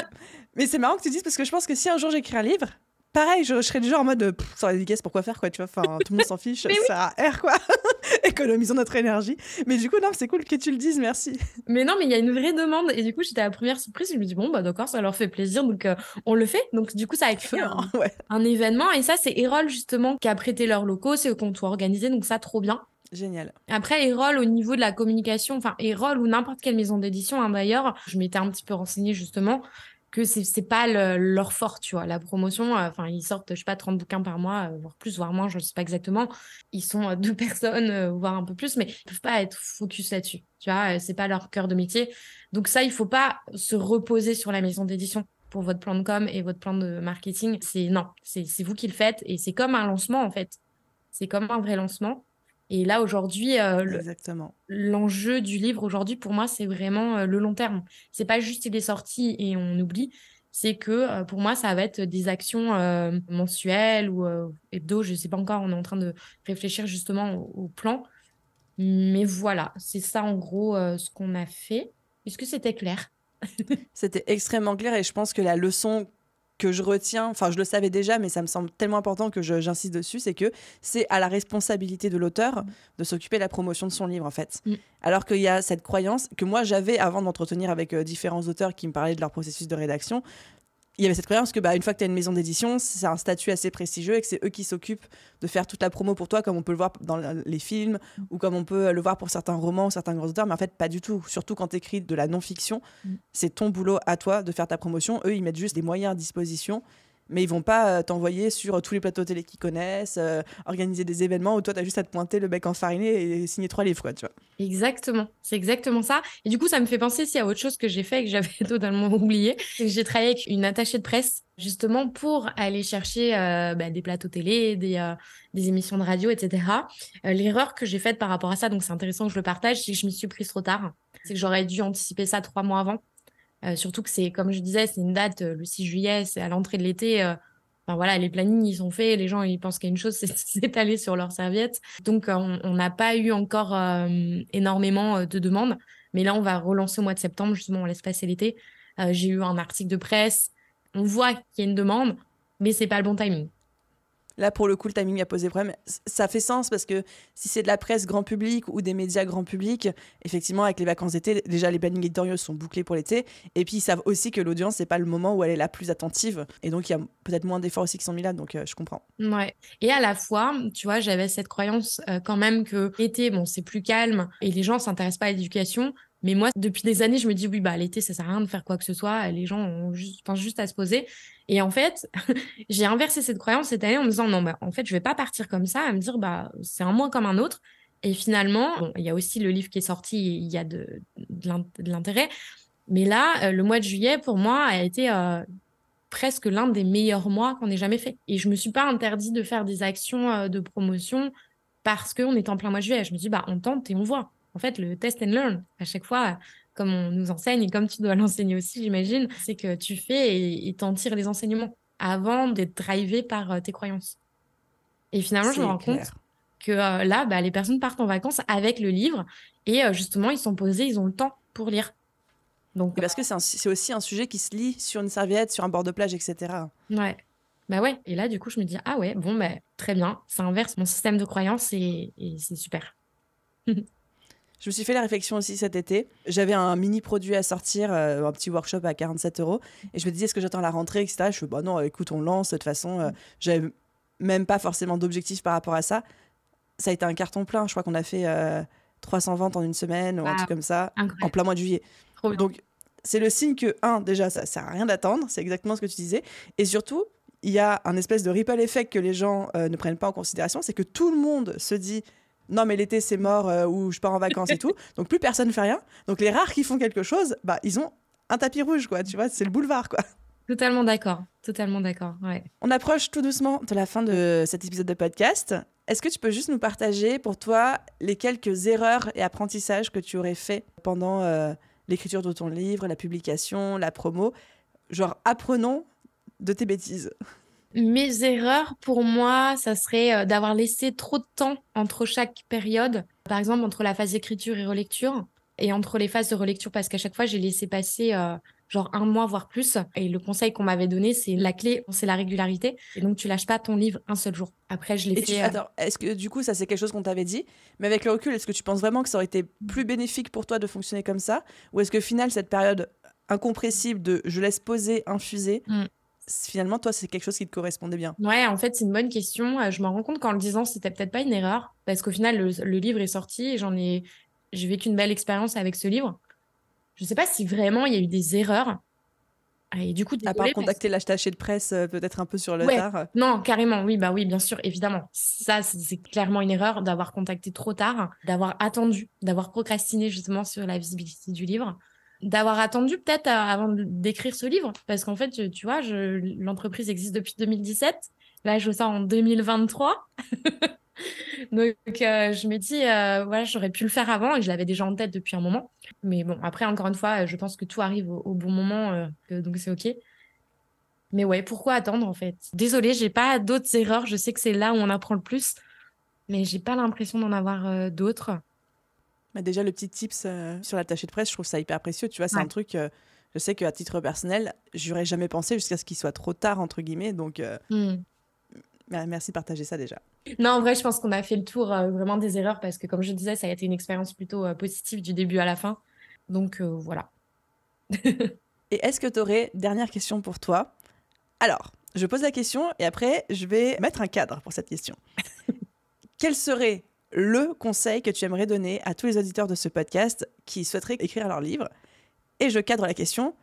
mais c'est marrant que tu dises, parce que je pense que si un jour j'écris un livre... Pareil, je, je serais du genre en mode « sans la dédicace, pourquoi faire quoi ?» Tu vois, enfin, tout le monde s'en fiche, oui. Ça erre quoi. Économisons notre énergie. Mais du coup, non, c'est cool que tu le dises, merci. Mais non, mais il y a une vraie demande. Et du coup, j'étais à la première surprise, je me dis « bon, bah d'accord, ça leur fait plaisir, donc euh, on le fait. » Donc du coup, ça a créé un, ouais. un événement. Et ça, c'est Erol justement qui a prêté leurs locaux, c'est eux qui ont tout organisé, donc ça, trop bien. Génial. Après, Erol, au niveau de la communication, enfin Erol ou n'importe quelle maison d'édition, hein, d'ailleurs, je m'étais un petit peu renseignée justement, que c'est, c'est pas le, leur fort, tu vois. La promotion, enfin, euh, ils sortent, je sais pas, trente bouquins par mois, euh, voire plus, voire moins, je sais pas exactement. Ils sont euh, deux personnes, euh, voire un peu plus, mais ils peuvent pas être focus là-dessus, tu vois. Euh, c'est pas leur cœur de métier. Donc ça, il faut pas se reposer sur la maison d'édition pour votre plan de com et votre plan de marketing. C'est non, c'est, c'est vous qui le faites et c'est comme un lancement, en fait. C'est comme un vrai lancement. Et là, aujourd'hui, euh, le, l'enjeu du livre, aujourd'hui, pour moi, c'est vraiment euh, le long terme. C'est pas juste il est sorti et on oublie. C'est que, euh, pour moi, ça va être des actions euh, mensuelles ou euh, hebdo. Je sais pas encore, on est en train de réfléchir justement au, au plan. Mais voilà, c'est ça, en gros, euh, ce qu'on a fait. Est-ce que c'était clair? C'était extrêmement clair et je pense que la leçon... que je retiens, enfin je le savais déjà, mais ça me semble tellement important que je, j'insiste dessus, c'est que c'est à la responsabilité de l'auteur de s'occuper de la promotion de son livre, en fait. Mm. Alors qu'il y a cette croyance que moi j'avais avant de m'entretenir avec euh, différents auteurs qui me parlaient de leur processus de rédaction, il y avait cette croyance que bah, une fois que tu as une maison d'édition, c'est un statut assez prestigieux et que c'est eux qui s'occupent de faire toute la promo pour toi, comme on peut le voir dans les films mmh. ou comme on peut le voir pour certains romans ou certains grands auteurs. Mais en fait, pas du tout. Surtout quand tu écris de la non-fiction, mmh. c'est ton boulot à toi de faire ta promotion. Eux, ils mettent juste des moyens à disposition, mais ils vont pas t'envoyer sur tous les plateaux télé qu'ils connaissent, euh, organiser des événements où toi, tu as juste à te pointer le bec enfariné et signer trois livres, quoi, tu vois. Exactement, c'est exactement ça. Et du coup, ça me fait penser aussi à autre chose que j'ai fait et que j'avais totalement oublié. J'ai travaillé avec une attachée de presse, justement, pour aller chercher euh, bah, des plateaux télé, des, euh, des émissions de radio, et cetera. Euh, l'erreur que j'ai faite par rapport à ça, donc c'est intéressant que je le partage, c'est que je m'y suis prise trop tard. C'est que j'aurais dû anticiper ça trois mois avant. Euh, surtout que c'est, comme je disais, c'est une date, euh, le six juillet, c'est à l'entrée de l'été. Euh, enfin voilà, les plannings, ils sont faits. Les gens, ils pensent qu'il y a une chose, c'est s'étaler sur leur serviette. Donc, euh, on n'a pas eu encore euh, énormément euh, de demandes. Mais là, on va relancer au mois de septembre. Justement, on laisse passer l'été. Euh, j'ai eu un article de presse. On voit qu'il y a une demande, mais c'est pas le bon timing. Là, pour le coup, le timing a posé problème. Ça fait sens parce que si c'est de la presse grand public ou des médias grand public, effectivement, avec les vacances d'été, déjà, les plannings éditoriaux sont bouclés pour l'été. Et puis, ils savent aussi que l'audience, c'est pas le moment où elle est la plus attentive. Et donc, il y a peut-être moins d'efforts aussi qui sont mis là. Donc, euh, je comprends. Ouais. Et à la fois, tu vois, j'avais cette croyance euh, quand même que l'été, bon, c'est plus calme et les gens s'intéressent pas à l'éducation. Mais moi, depuis des années, je me dis, oui, bah, l'été, ça sert à rien de faire quoi que ce soit. Les gens ont juste, pensent juste à se poser. Et en fait, j'ai inversé cette croyance cette année en me disant, non, bah, en fait, je vais pas partir comme ça, à me dire, bah, c'est un mois comme un autre. Et finalement, bon, y a aussi le livre qui est sorti, il y a de, de l'intérêt. Mais là, le mois de juillet, pour moi, a été euh, presque l'un des meilleurs mois qu'on ait jamais fait. Et je me suis pas interdit de faire des actions euh, de promotion parce qu'on est en plein mois de juillet. Je me dis, bah, on tente et on voit. En fait, le test and learn, à chaque fois, comme on nous enseigne et comme tu dois l'enseigner aussi, j'imagine, c'est que tu fais et t'en tires les enseignements avant d'être drivé par tes croyances. Et finalement, je me rends compte que euh, là, bah, les personnes partent en vacances avec le livre et euh, justement, ils sont posés, ils ont le temps pour lire. Donc, et parce que c'est aussi un sujet qui se lit sur une serviette, sur un bord de plage, et cetera. Ouais. Bah ouais. Et là, du coup, je me dis, ah ouais, bon, bah, très bien, ça inverse mon système de croyances et, et c'est super. Je me suis fait la réflexion aussi cet été. J'avais un mini-produit à sortir, euh, un petit workshop à quarante-sept euros. Et je me disais, est-ce que j'attends la rentrée, et cetera. Je me suis dit, bah non, écoute, on lance. De toute façon, euh, j'avais même pas forcément d'objectif par rapport à ça. Ça a été un carton plein. Je crois qu'on a fait euh, trois cents ventes en une semaine, wow, ou un truc comme ça, incroyable, en plein mois de juillet. Trop Donc, bien. C'est le signe que, un, déjà, ça sert à rien d'attendre. C'est exactement ce que tu disais. Et surtout, il y a un espèce de ripple effect que les gens euh, ne prennent pas en considération. C'est que tout le monde se dit, non, mais l'été, c'est mort, euh, ou je pars en vacances et tout. Donc, plus personne ne fait rien. Donc, les rares qui font quelque chose, bah, ils ont un tapis rouge, quoi. Tu vois, c'est le boulevard, quoi. Totalement d'accord. Totalement d'accord, ouais. On approche tout doucement de la fin de cet épisode de podcast. Est-ce que tu peux juste nous partager, pour toi, les quelques erreurs et apprentissages que tu aurais fait pendant euh, l'écriture de ton livre, la publication, la promo? Genre, apprenons de tes bêtises. Mes erreurs, pour moi, ça serait d'avoir laissé trop de temps entre chaque période. Par exemple, entre la phase d'écriture et relecture et entre les phases de relecture, parce qu'à chaque fois, j'ai laissé passer euh, genre un mois, voire plus. Et le conseil qu'on m'avait donné, c'est la clé, c'est la régularité. Et donc, tu lâches pas ton livre un seul jour. Après, je l'ai et fait... Tu... Euh... Attends, est-ce que du coup, ça, c'est quelque chose qu'on t'avait dit? Mais avec le recul, est-ce que tu penses vraiment que ça aurait été plus bénéfique pour toi de fonctionner comme ça? Ou est-ce que, au final, cette période incompressible de « je laisse poser, infuser mm. », finalement, toi, c'est quelque chose qui te correspondait bien? Ouais, en fait, c'est une bonne question. Je m'en rends compte qu'en le disant, c'était peut-être pas une erreur. Parce qu'au final, le, le livre est sorti et j'en ai... j'ai vécu une belle expérience avec ce livre. Je sais pas si vraiment il y a eu des erreurs. Et du coup, désolé, à part contacter parce... l'attaché de presse, euh, peut-être un peu sur le ouais. tard. Non, carrément, oui, bah oui, bien sûr, évidemment. Ça, c'est clairement une erreur d'avoir contacté trop tard, d'avoir attendu, d'avoir procrastiné justement sur la visibilité du livre. D'avoir attendu peut-être avant d'écrire ce livre. Parce qu'en fait, tu vois, je, l'entreprise existe depuis deux mille dix-sept. Là, je sors en deux mille vingt-trois. Donc, euh, je me dis, euh, voilà, j'aurais pu le faire avant et je l'avais déjà en tête depuis un moment. Mais bon, après, encore une fois, je pense que tout arrive au, au bon moment. Euh, que, donc, c'est OK. Mais ouais, pourquoi attendre, en fait? Désolée, j'ai pas d'autres erreurs. Je sais que c'est là où on apprend le plus. Mais j'ai pas l'impression d'en avoir euh, d'autres. Mais déjà, le petit tips euh, sur l'attaché de presse, je trouve ça hyper précieux. Tu vois, c'est ouais. un truc, euh, je sais qu'à titre personnel, j'aurais jamais pensé jusqu'à ce qu'il soit trop tard, entre guillemets. Donc, euh, mm. merci de partager ça déjà. Non, en vrai, je pense qu'on a fait le tour euh, vraiment des erreurs parce que, comme je disais, ça a été une expérience plutôt euh, positive du début à la fin. Donc, euh, voilà. Et est-ce que tu aurais, dernière question pour toi, Alors, je pose la question et après, je vais mettre un cadre pour cette question. Quel serait le conseil que tu aimerais donner à tous les auditeurs de ce podcast qui souhaiteraient écrire leur livre? Et je cadre la question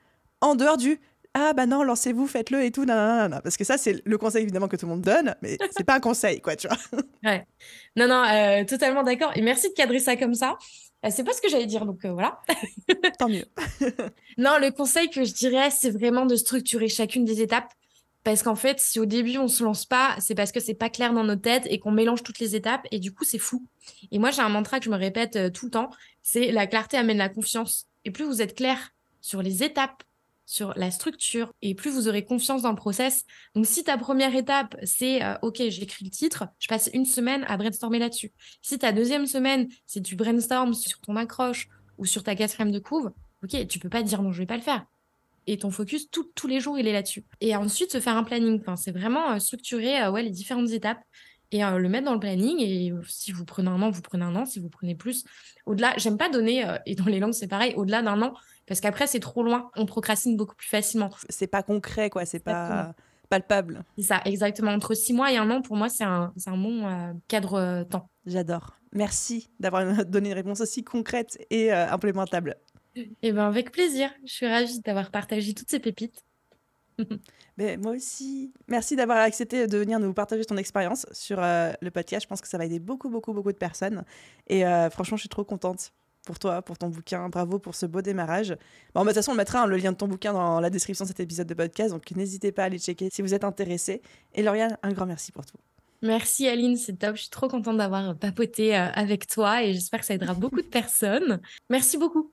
en dehors du « Ah bah non, lancez-vous, faites-le et tout, nanana ». Parce que ça, c'est le conseil évidemment que tout le monde donne, mais c'est pas un conseil, quoi, tu vois. Ouais. Non, non, euh, totalement d'accord. Et merci de cadrer ça comme ça. Euh, c'est pas ce que j'allais dire, donc euh, voilà. Tant mieux. Non, le conseil que je dirais, c'est vraiment de structurer chacune des étapes. Parce qu'en fait, si au début, on se lance pas, c'est parce que c'est pas clair dans nos têtes et qu'on mélange toutes les étapes et du coup, c'est fou. Et moi, j'ai un mantra que je me répète euh, tout le temps, c'est la clarté amène la confiance. Et plus vous êtes clair sur les étapes, sur la structure, et plus vous aurez confiance dans le process. Donc, si ta première étape, c'est euh, « Ok, j'écris le titre, je passe une semaine à brainstormer là-dessus. » Si ta deuxième semaine, c'est tu brainstormes sur ton accroche ou sur ta quatrième de couve, ok, tu peux pas dire « Non, je vais pas le faire. » Et ton focus, tout, tous les jours, il est là-dessus. Et ensuite, se faire un planning. Enfin, c'est vraiment euh, structurer euh, ouais, les différentes étapes et euh, le mettre dans le planning. Et euh, si vous prenez un an, vous prenez un an. Si vous prenez plus, au-delà, j'aime pas donner, euh, et dans les langues, c'est pareil, au-delà d'un an, parce qu'après, c'est trop loin. On procrastine beaucoup plus facilement. C'est pas concret, quoi. C'est pas palpable. C'est ça, exactement. Entre six mois et un an, pour moi, c'est un, c'est un bon euh, cadre euh, temps. J'adore. Merci d'avoir donné une réponse aussi concrète et euh, implémentable. Eh ben avec plaisir, je suis ravie d'avoir partagé toutes ces pépites. Mais moi aussi, merci d'avoir accepté de venir nous partager ton expérience sur euh, le podcast. Je pense que ça va aider beaucoup, beaucoup, beaucoup de personnes. Et euh, franchement, je suis trop contente pour toi, pour ton bouquin. Bravo pour ce beau démarrage. Bon, bah, de toute façon, on mettra hein, le lien de ton bouquin dans la description de cet épisode de podcast. Donc, n'hésitez pas à aller checker si vous êtes intéressés. Et Lauriane, un grand merci pour tout. Merci Aline, c'est top. Je suis trop contente d'avoir papoté euh, avec toi et j'espère que ça aidera beaucoup de personnes. Merci beaucoup.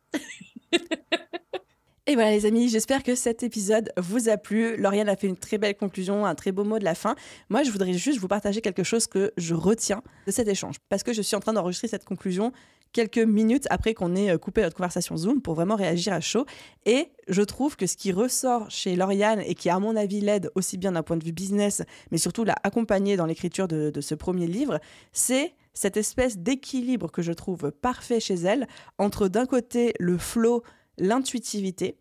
Et voilà les amis, j'espère que cet épisode vous a plu. Lauriane a fait une très belle conclusion, un très beau mot de la fin. Moi, je voudrais juste vous partager quelque chose que je retiens de cet échange. Parce que je suis en train d'enregistrer cette conclusion quelques minutes après qu'on ait coupé notre conversation Zoom pour vraiment réagir à chaud. Et je trouve que ce qui ressort chez Lauriane et qui, à mon avis, l'aide aussi bien d'un point de vue business, mais surtout l'a accompagnée dans l'écriture de, de ce premier livre, c'est cette espèce d'équilibre que je trouve parfait chez elle entre d'un côté le flow, l'intuitivité,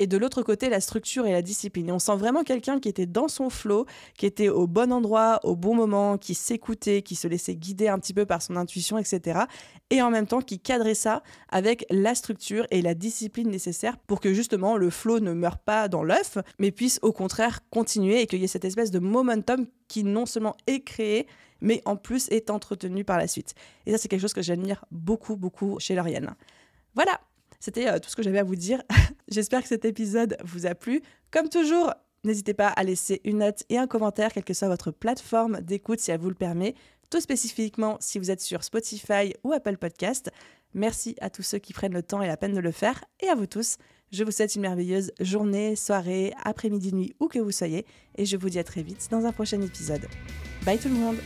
et de l'autre côté, la structure et la discipline. Et on sent vraiment quelqu'un qui était dans son flow, qui était au bon endroit, au bon moment, qui s'écoutait, qui se laissait guider un petit peu par son intuition, et cetera. Et en même temps, qui cadrait ça avec la structure et la discipline nécessaire pour que justement le flow ne meure pas dans l'œuf, mais puisse au contraire continuer et qu'il y ait cette espèce de momentum qui non seulement est créé, mais en plus est entretenu par la suite. Et ça, c'est quelque chose que j'admire beaucoup, beaucoup chez Lauriane. Voilà! C'était tout ce que j'avais à vous dire. J'espère que cet épisode vous a plu. Comme toujours, n'hésitez pas à laisser une note et un commentaire, quelle que soit votre plateforme d'écoute, si elle vous le permet. Tout spécifiquement, si vous êtes sur Spotify ou Apple Podcast. Merci à tous ceux qui prennent le temps et la peine de le faire. Et à vous tous, je vous souhaite une merveilleuse journée, soirée, après-midi, nuit, où que vous soyez. Et je vous dis à très vite dans un prochain épisode. Bye tout le monde!